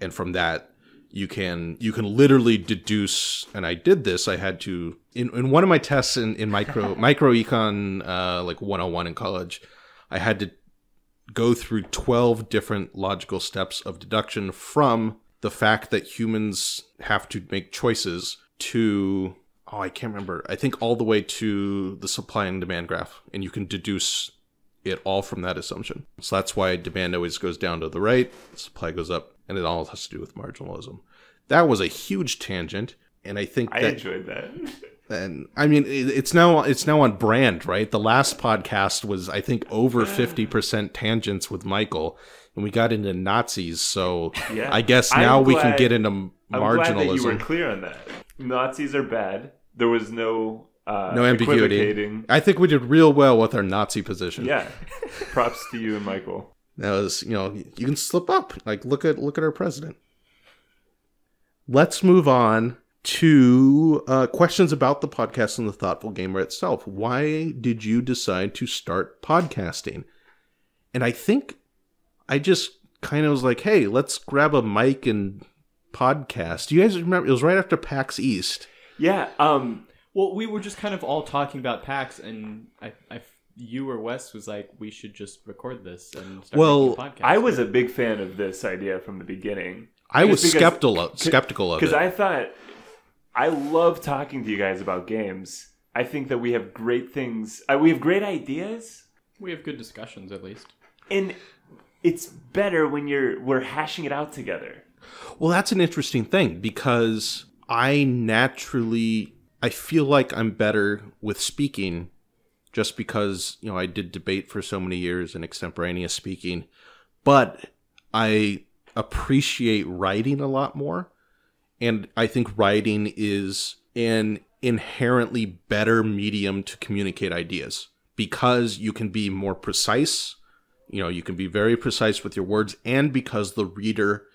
and from that you can literally deduce, and I did this, I had to, in one of my tests in microecon like 101 in college, I had to go through 12 different logical steps of deduction from the fact that humans have to make choices to, oh, I can't remember, I think all the way to the supply and demand graph, and you can deduce it all from that assumption. So that's why demand always goes down to the right, supply goes up, and it all has to do with marginalism. That was a huge tangent, and I think I enjoyed that. And I mean, it's now on brand, right? The last podcast was, I think, over 50% tangents with Michael, and we got into Nazis. So yeah. I guess now we can get into marginalism. I'm glad that you were clear on that. Nazis are bad. There was no ambiguity. I think we did real well with our Nazi position. Yeah, props to you and Michael. That was, you know, you can slip up. Like, look at our president. Let's move on to questions about the podcast and the Thoughtful Gamer itself. Why did you decide to start podcasting? And I think I just kind of was like, hey, let's grab a mic and podcast. Do you guys remember? It was right after PAX East. Yeah. Well, we were just kind of all talking about PAX, and I you or Wes was like, we should just record this and start making a podcast. I was a big fan of this idea from the beginning. I was skeptical of it. Because I thought, I love talking to you guys about games. I think that we have great things. We have great ideas. We have good discussions, at least. And it's better when we're hashing it out together. Well, that's an interesting thing, because I feel like I'm better with speaking, just because, you know, I did debate for so many years and extemporaneous speaking, but I appreciate writing a lot more. And I think writing is an inherently better medium to communicate ideas, because you can be more precise. You know, you can be very precise with your words, and because the reader,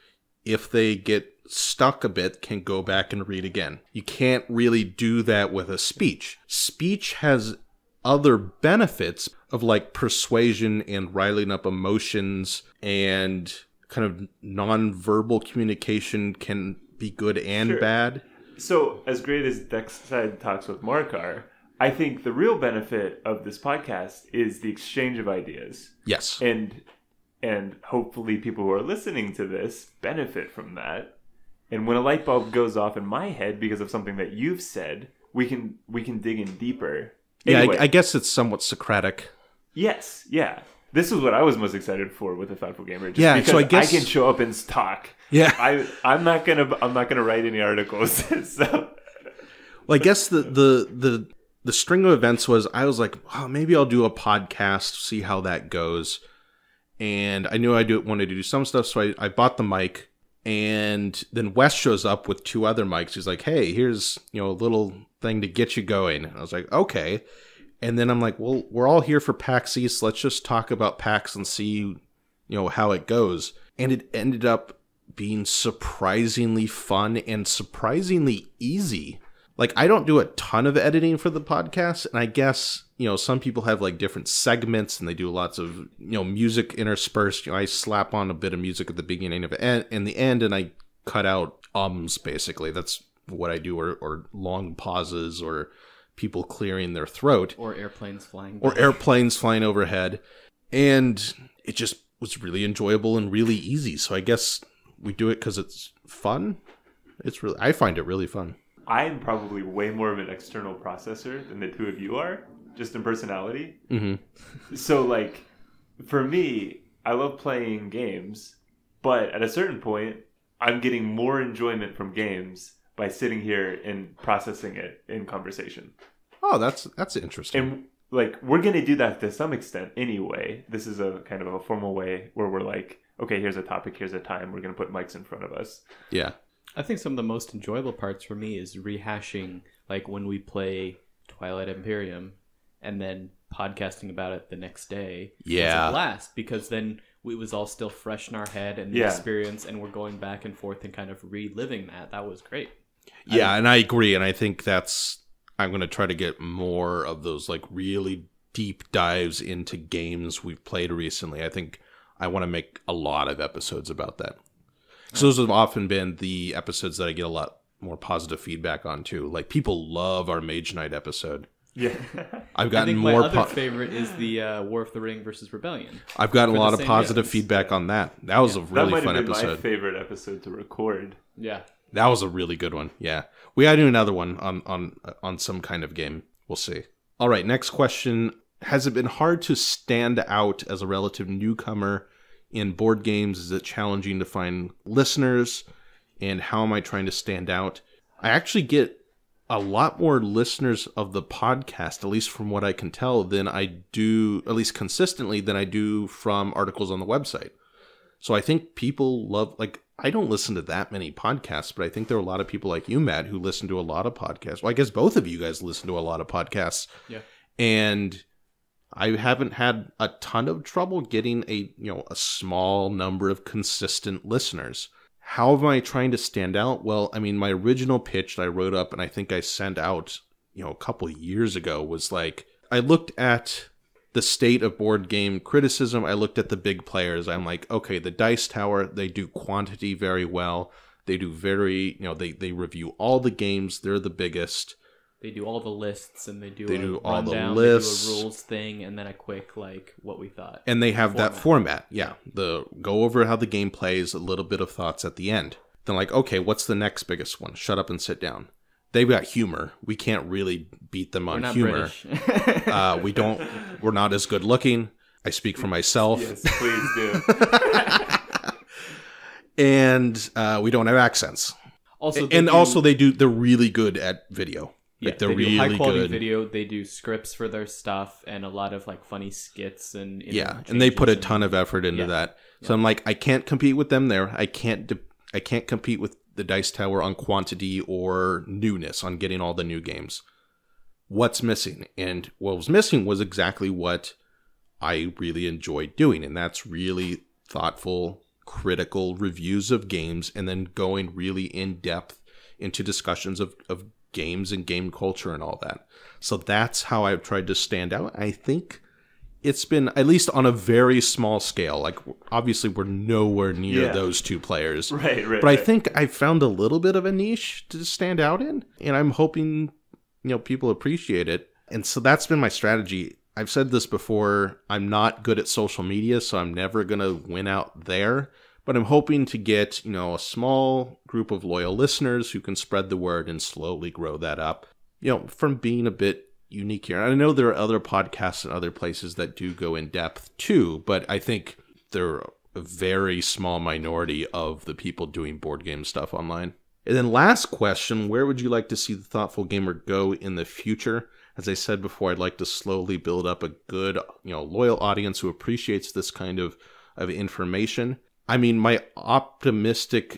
if they get stuck a bit, can go back and read again. You can't really do that with a speech. Speech has other benefits of, like, persuasion and riling up emotions, and kind of nonverbal communication can be good and bad. So as great as Dexside Talks with Mark are, I think the real benefit of this podcast is the exchange of ideas. Yes. And hopefully people who are listening to this benefit from that. And when a light bulb goes off in my head because of something that you've said, we can dig in deeper. Anyway, yeah, I guess it's somewhat Socratic. Yes, yeah. This is what I was most excited for with the Thoughtful Gamer. Just because so I guess I can show up and talk. Yeah, I'm not gonna write any articles. So, well, I guess the string of events was, I was like, oh, maybe I'll do a podcast, see how that goes. And I knew I wanted to do some stuff, so I bought the mic. And then Wes shows up with two other mics. He's like, hey, here's, you know, a little thing to get you going. And I was like, okay. And then I'm like, well, we're all here for PAX East. Let's just talk about PAX and see, you know, how it goes. And it ended up being surprisingly fun and surprisingly easy. Like, I don't do a ton of editing for the podcast. And I guess, you know, some people have, like, different segments, and they do lots of, you know, music interspersed. You know, I slap on a bit of music at the beginning and the end, and I cut out ums, basically. That's what I do, or long pauses, or people clearing their throat. Or airplanes flying. Or airplanes flying overhead. And it just was really enjoyable and really easy. So I guess we do it because it's fun. I find it really fun. I'm probably way more of an external processor than the two of you are, just in personality. Mm-hmm. So, like, for me, I love playing games, but at a certain point, I'm getting more enjoyment from games by sitting here and processing it in conversation. Oh, that's interesting. And, like, we're going to do that to some extent anyway. This is a kind of a formal way where we're like, okay, here's a topic, here's a time, we're going to put mics in front of us. Yeah. I think some of the most enjoyable parts for me is rehashing, like, when we play Twilight Imperium and then podcasting about it the next day. Yeah. It's a blast because then it was all still fresh in our head and the experience, and we're going back and forth and kind of reliving that. That was great. Yeah, and I agree. And I think that's, I'm going to try to get more of those, like, really deep dives into games we've played recently. I think I want to make a lot of episodes about that. So those have often been the episodes that I get a lot more positive feedback on, too. Like, people love our Mage Knight episode. Yeah. I've gotten more... My other favorite is the War of the Ring versus Rebellion. I've gotten a lot of positive feedback on that. That was a really fun episode. That might have been my favorite episode to record. Yeah. That was a really good one. Yeah. We gotta do another one on some kind of game. We'll see. All right. Next question. Has it been hard to stand out as a relative newcomer in board games? Is it challenging to find listeners? And how am I trying to stand out? I actually get a lot more listeners of the podcast, at least from what I can tell, than I do, at least consistently, than I do from articles on the website. So I think people love, like, I don't listen to that many podcasts, but I think there are a lot of people like you, Matt, who listen to a lot of podcasts. Well, I guess both of you guys listen to a lot of podcasts. Yeah. And I haven't had a ton of trouble getting a small number of consistent listeners. How am I trying to stand out? Well, I mean, my original pitch that I wrote up and I think I sent out, a couple of years ago was like, I looked at the state of board game criticism. I looked at the big players. I'm like, okay, the Dice Tower, they do quantity very well. They do very, they review all the games. They're the biggest. They do all the lists and they do a rules thing and then a quick, like, what we thought. And they have that format. Yeah. Go over how the game plays, a little bit of thoughts at the end. Then like, okay, what's the next biggest one? Shut up and sit down. They've got humor. We can't really beat them on humor. We're not as good looking. I speak for myself. Yes, please do. And we don't have accents. They're really good at video. Yeah, like they do high quality video. They do scripts for their stuff and a lot of like funny skits and and they put a ton of effort into that. So I'm like, I can't compete with them there. I can't compete with the Dice Tower on quantity or newness, on getting all the new games. What's missing? And what was missing was exactly what I really enjoyed doing. And that's really thoughtful, critical reviews of games and then going really in depth into discussions of games and game culture and all that. So that's how I've tried to stand out. I think it's been, at least on a very small scale, like obviously we're nowhere near those two players. Right. But I think I found a little bit of a niche to stand out in, and I'm hoping, people appreciate it. And so that's been my strategy. I've said this before, I'm not good at social media, so I'm never going to win out there. But I'm hoping to get, a small group of loyal listeners who can spread the word and slowly grow that up, from being a bit unique here. And I know there are other podcasts and other places that do go in depth too, but I think they're a very small minority of the people doing board game stuff online. And then last question, where would you like to see the Thoughtful Gamer go in the future? As I said before, I'd like to slowly build up a good, loyal audience who appreciates this kind of information. I mean, my hubristic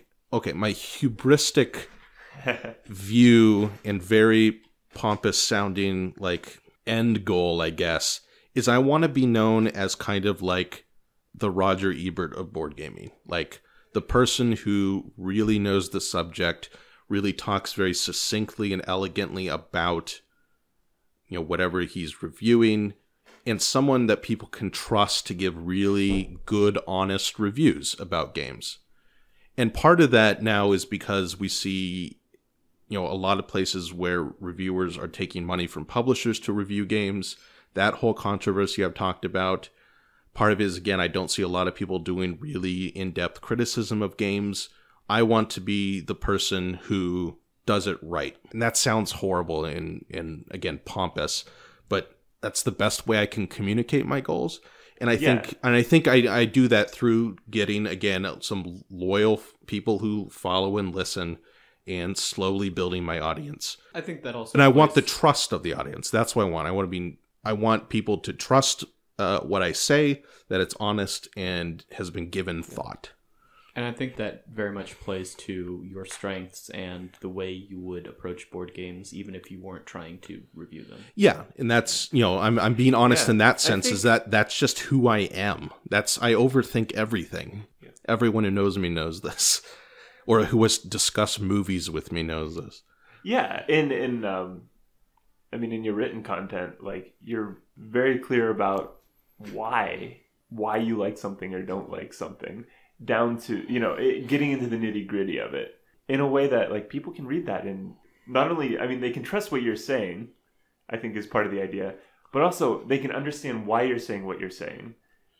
view and very pompous sounding, like, end goal, I guess, is I want to be known as kind of like the Roger Ebert of board gaming. Like, the person who really knows the subject, really talks very succinctly and elegantly about, whatever he's reviewing, and someone that people can trust to give really good, honest reviews about games. And part of that now is because we see, a lot of places where reviewers are taking money from publishers to review games. That whole controversy I've talked about. Part of it is, again, I don't see a lot of people doing really in-depth criticism of games. I want to be the person who does it right. And that sounds horrible and again, pompous, but that's the best way I can communicate my goals. And I think, and I do that through getting, again, some loyal people who follow and listen and slowly building my audience. I think that also. And I want the trust of the audience. That's what I want. I want to be, I want people to trust what I say, that it's honest and has been given thought. And I think that very much plays to your strengths and the way you would approach board games, even if you weren't trying to review them. Yeah, and that's, you know, I'm being honest in that sense, is that that's just who I am. That's, I overthink everything. Yeah. Everyone who knows me knows this, or who has discussed movies with me knows this. Yeah, I mean, in your written content, like, you're very clear about why you like something or don't like something, down to, you know, getting into the nitty-gritty of it in a way that, like, people can read that and not only, I mean, they can trust what you're saying, I think is part of the idea, but also they can understand why you're saying what you're saying,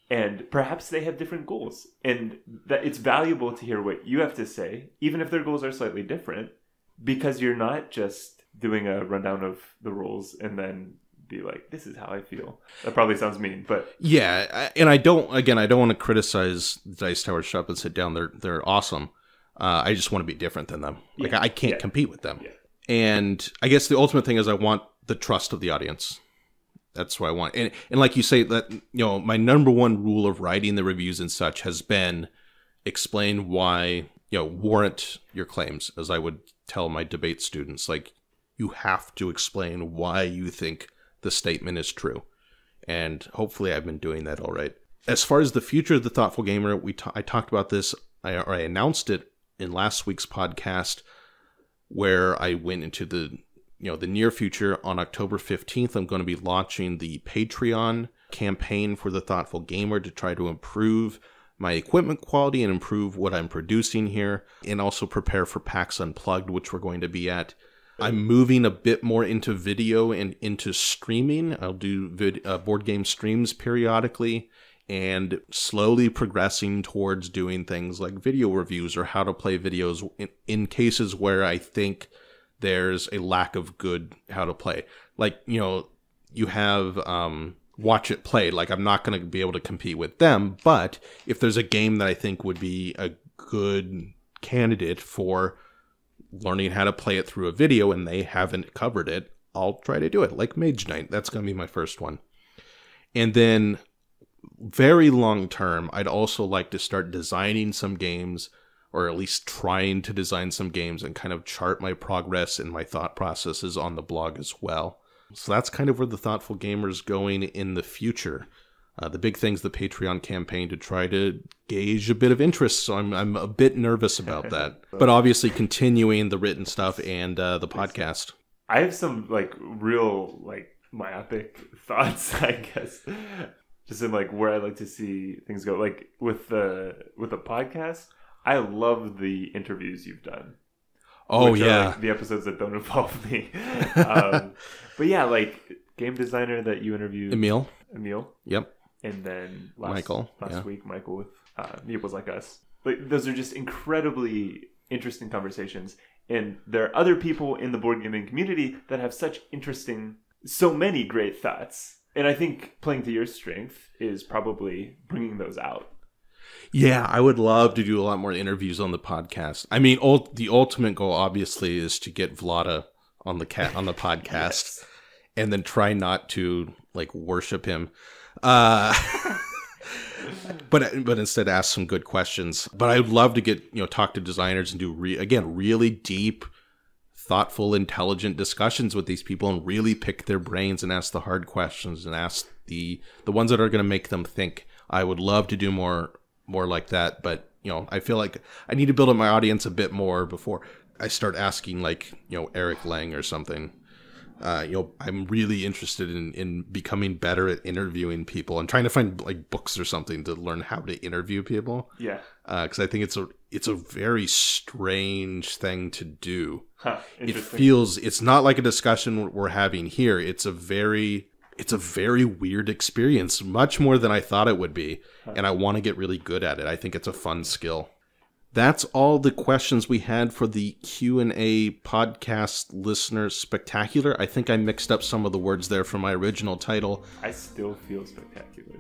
and perhaps they have different goals, and that it's valuable to hear what you have to say, even if their goals are slightly different, because you're not just doing a rundown of the rules and then be like, this is how I feel. That probably sounds mean, but yeah. And I don't want to criticize Dice Tower Shop and sit down. They're awesome. I just want to be different than them. Like, I can't compete with them. Yeah. And I guess the ultimate thing is I want the trust of the audience. That's what I want. And like you say, that, you know, my number one rule of writing the reviews and such has been explain why, you know, warrant your claims, as I would tell my debate students. Like, you have to explain why you think the statement is true, and hopefully I've been doing that all right. As far as the future of the Thoughtful Gamer, I talked about this, I announced it in last week's podcast, where I went into the, you know, the near future. On October 15th, I'm going to be launching the Patreon campaign for the Thoughtful Gamer to try to improve my equipment quality and improve what I'm producing here, and also prepare for PAX Unplugged, which we're going to be at. I'm moving a bit more into video and into streaming. I'll do board game streams periodically, and slowly progressing towards doing things like video reviews or how to play videos in cases where I think there's a lack of good how to play. Like, you know, you have Watch It Play. Like, I'm not going to be able to compete with them, but if there's a game that I think would be a good candidate for learning how to play it through a video and they haven't covered it, I'll try to do it. Like Mage Knight, that's going to be my first one. And then very long term, I'd also like to start designing some games, or at least trying to design some games, and kind of chart my progress and my thought processes on the blog as well. So that's kind of where the Thoughtful Gamer's going in the future. The big thing's the Patreon campaign to try to gauge a bit of interest, so I'm a bit nervous about that. But obviously continuing the written stuff and the podcast. I have some, like, real, like, myopic thoughts, I guess, just in, like, where I like to see things go. Like, with the podcast, I love the interviews you've done. Oh, yeah. Like, the episodes that don't involve me. But yeah, like, game designer that you interviewed. Emil. Yep. And then last week, Michael with Meeples Like Us. Like, those are just incredibly interesting conversations. And there are other people in the board gaming community that have such interesting, so many great thoughts. And I think playing to your strength is probably bringing those out. Yeah, I would love to do a lot more interviews on the podcast. I mean, the ultimate goal, obviously, is to get Vlada on the podcast. Yes. And then try not to, like, worship him. But instead ask some good questions. But I'd love to get, you know, talk to designers and do really deep, thoughtful, intelligent discussions with these people, and really pick their brains and ask the hard questions and ask the ones that are going to make them think. I would love to do more like that, but, you know, I feel like I need to build up my audience a bit more before I start asking, like, you know, Eric Lang or something. You know, I'm really interested in becoming better at interviewing people and trying to find, like, books or something to learn how to interview people. Yeah. Because I think it's a very strange thing to do. Huh, it feels, it's not like a discussion we're having here. It's a very weird experience, much more than I thought it would be. Huh. And I want to get really good at it. I think it's a fun skill. That's all the questions we had for the Q&A podcast listener spectacular. I think I mixed up some of the words there for my original title. I still feel spectacular.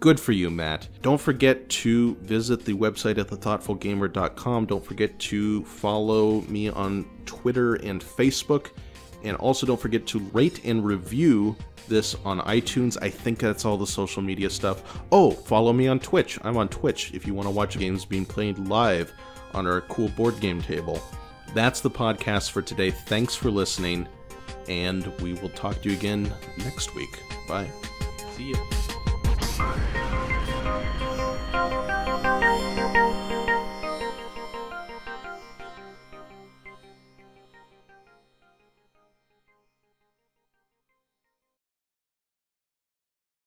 Good for you, Matt. Don't forget to visit the website at thethoughtfulgamer.com. Don't forget to follow me on Twitter and Facebook. And also don't forget to rate and review this on iTunes. I think that's all the social media stuff. Oh, follow me on Twitch. I'm on Twitch if you want to watch games being played live on our cool board game table. That's the podcast for today. Thanks for listening, and we will talk to you again next week. Bye. See you.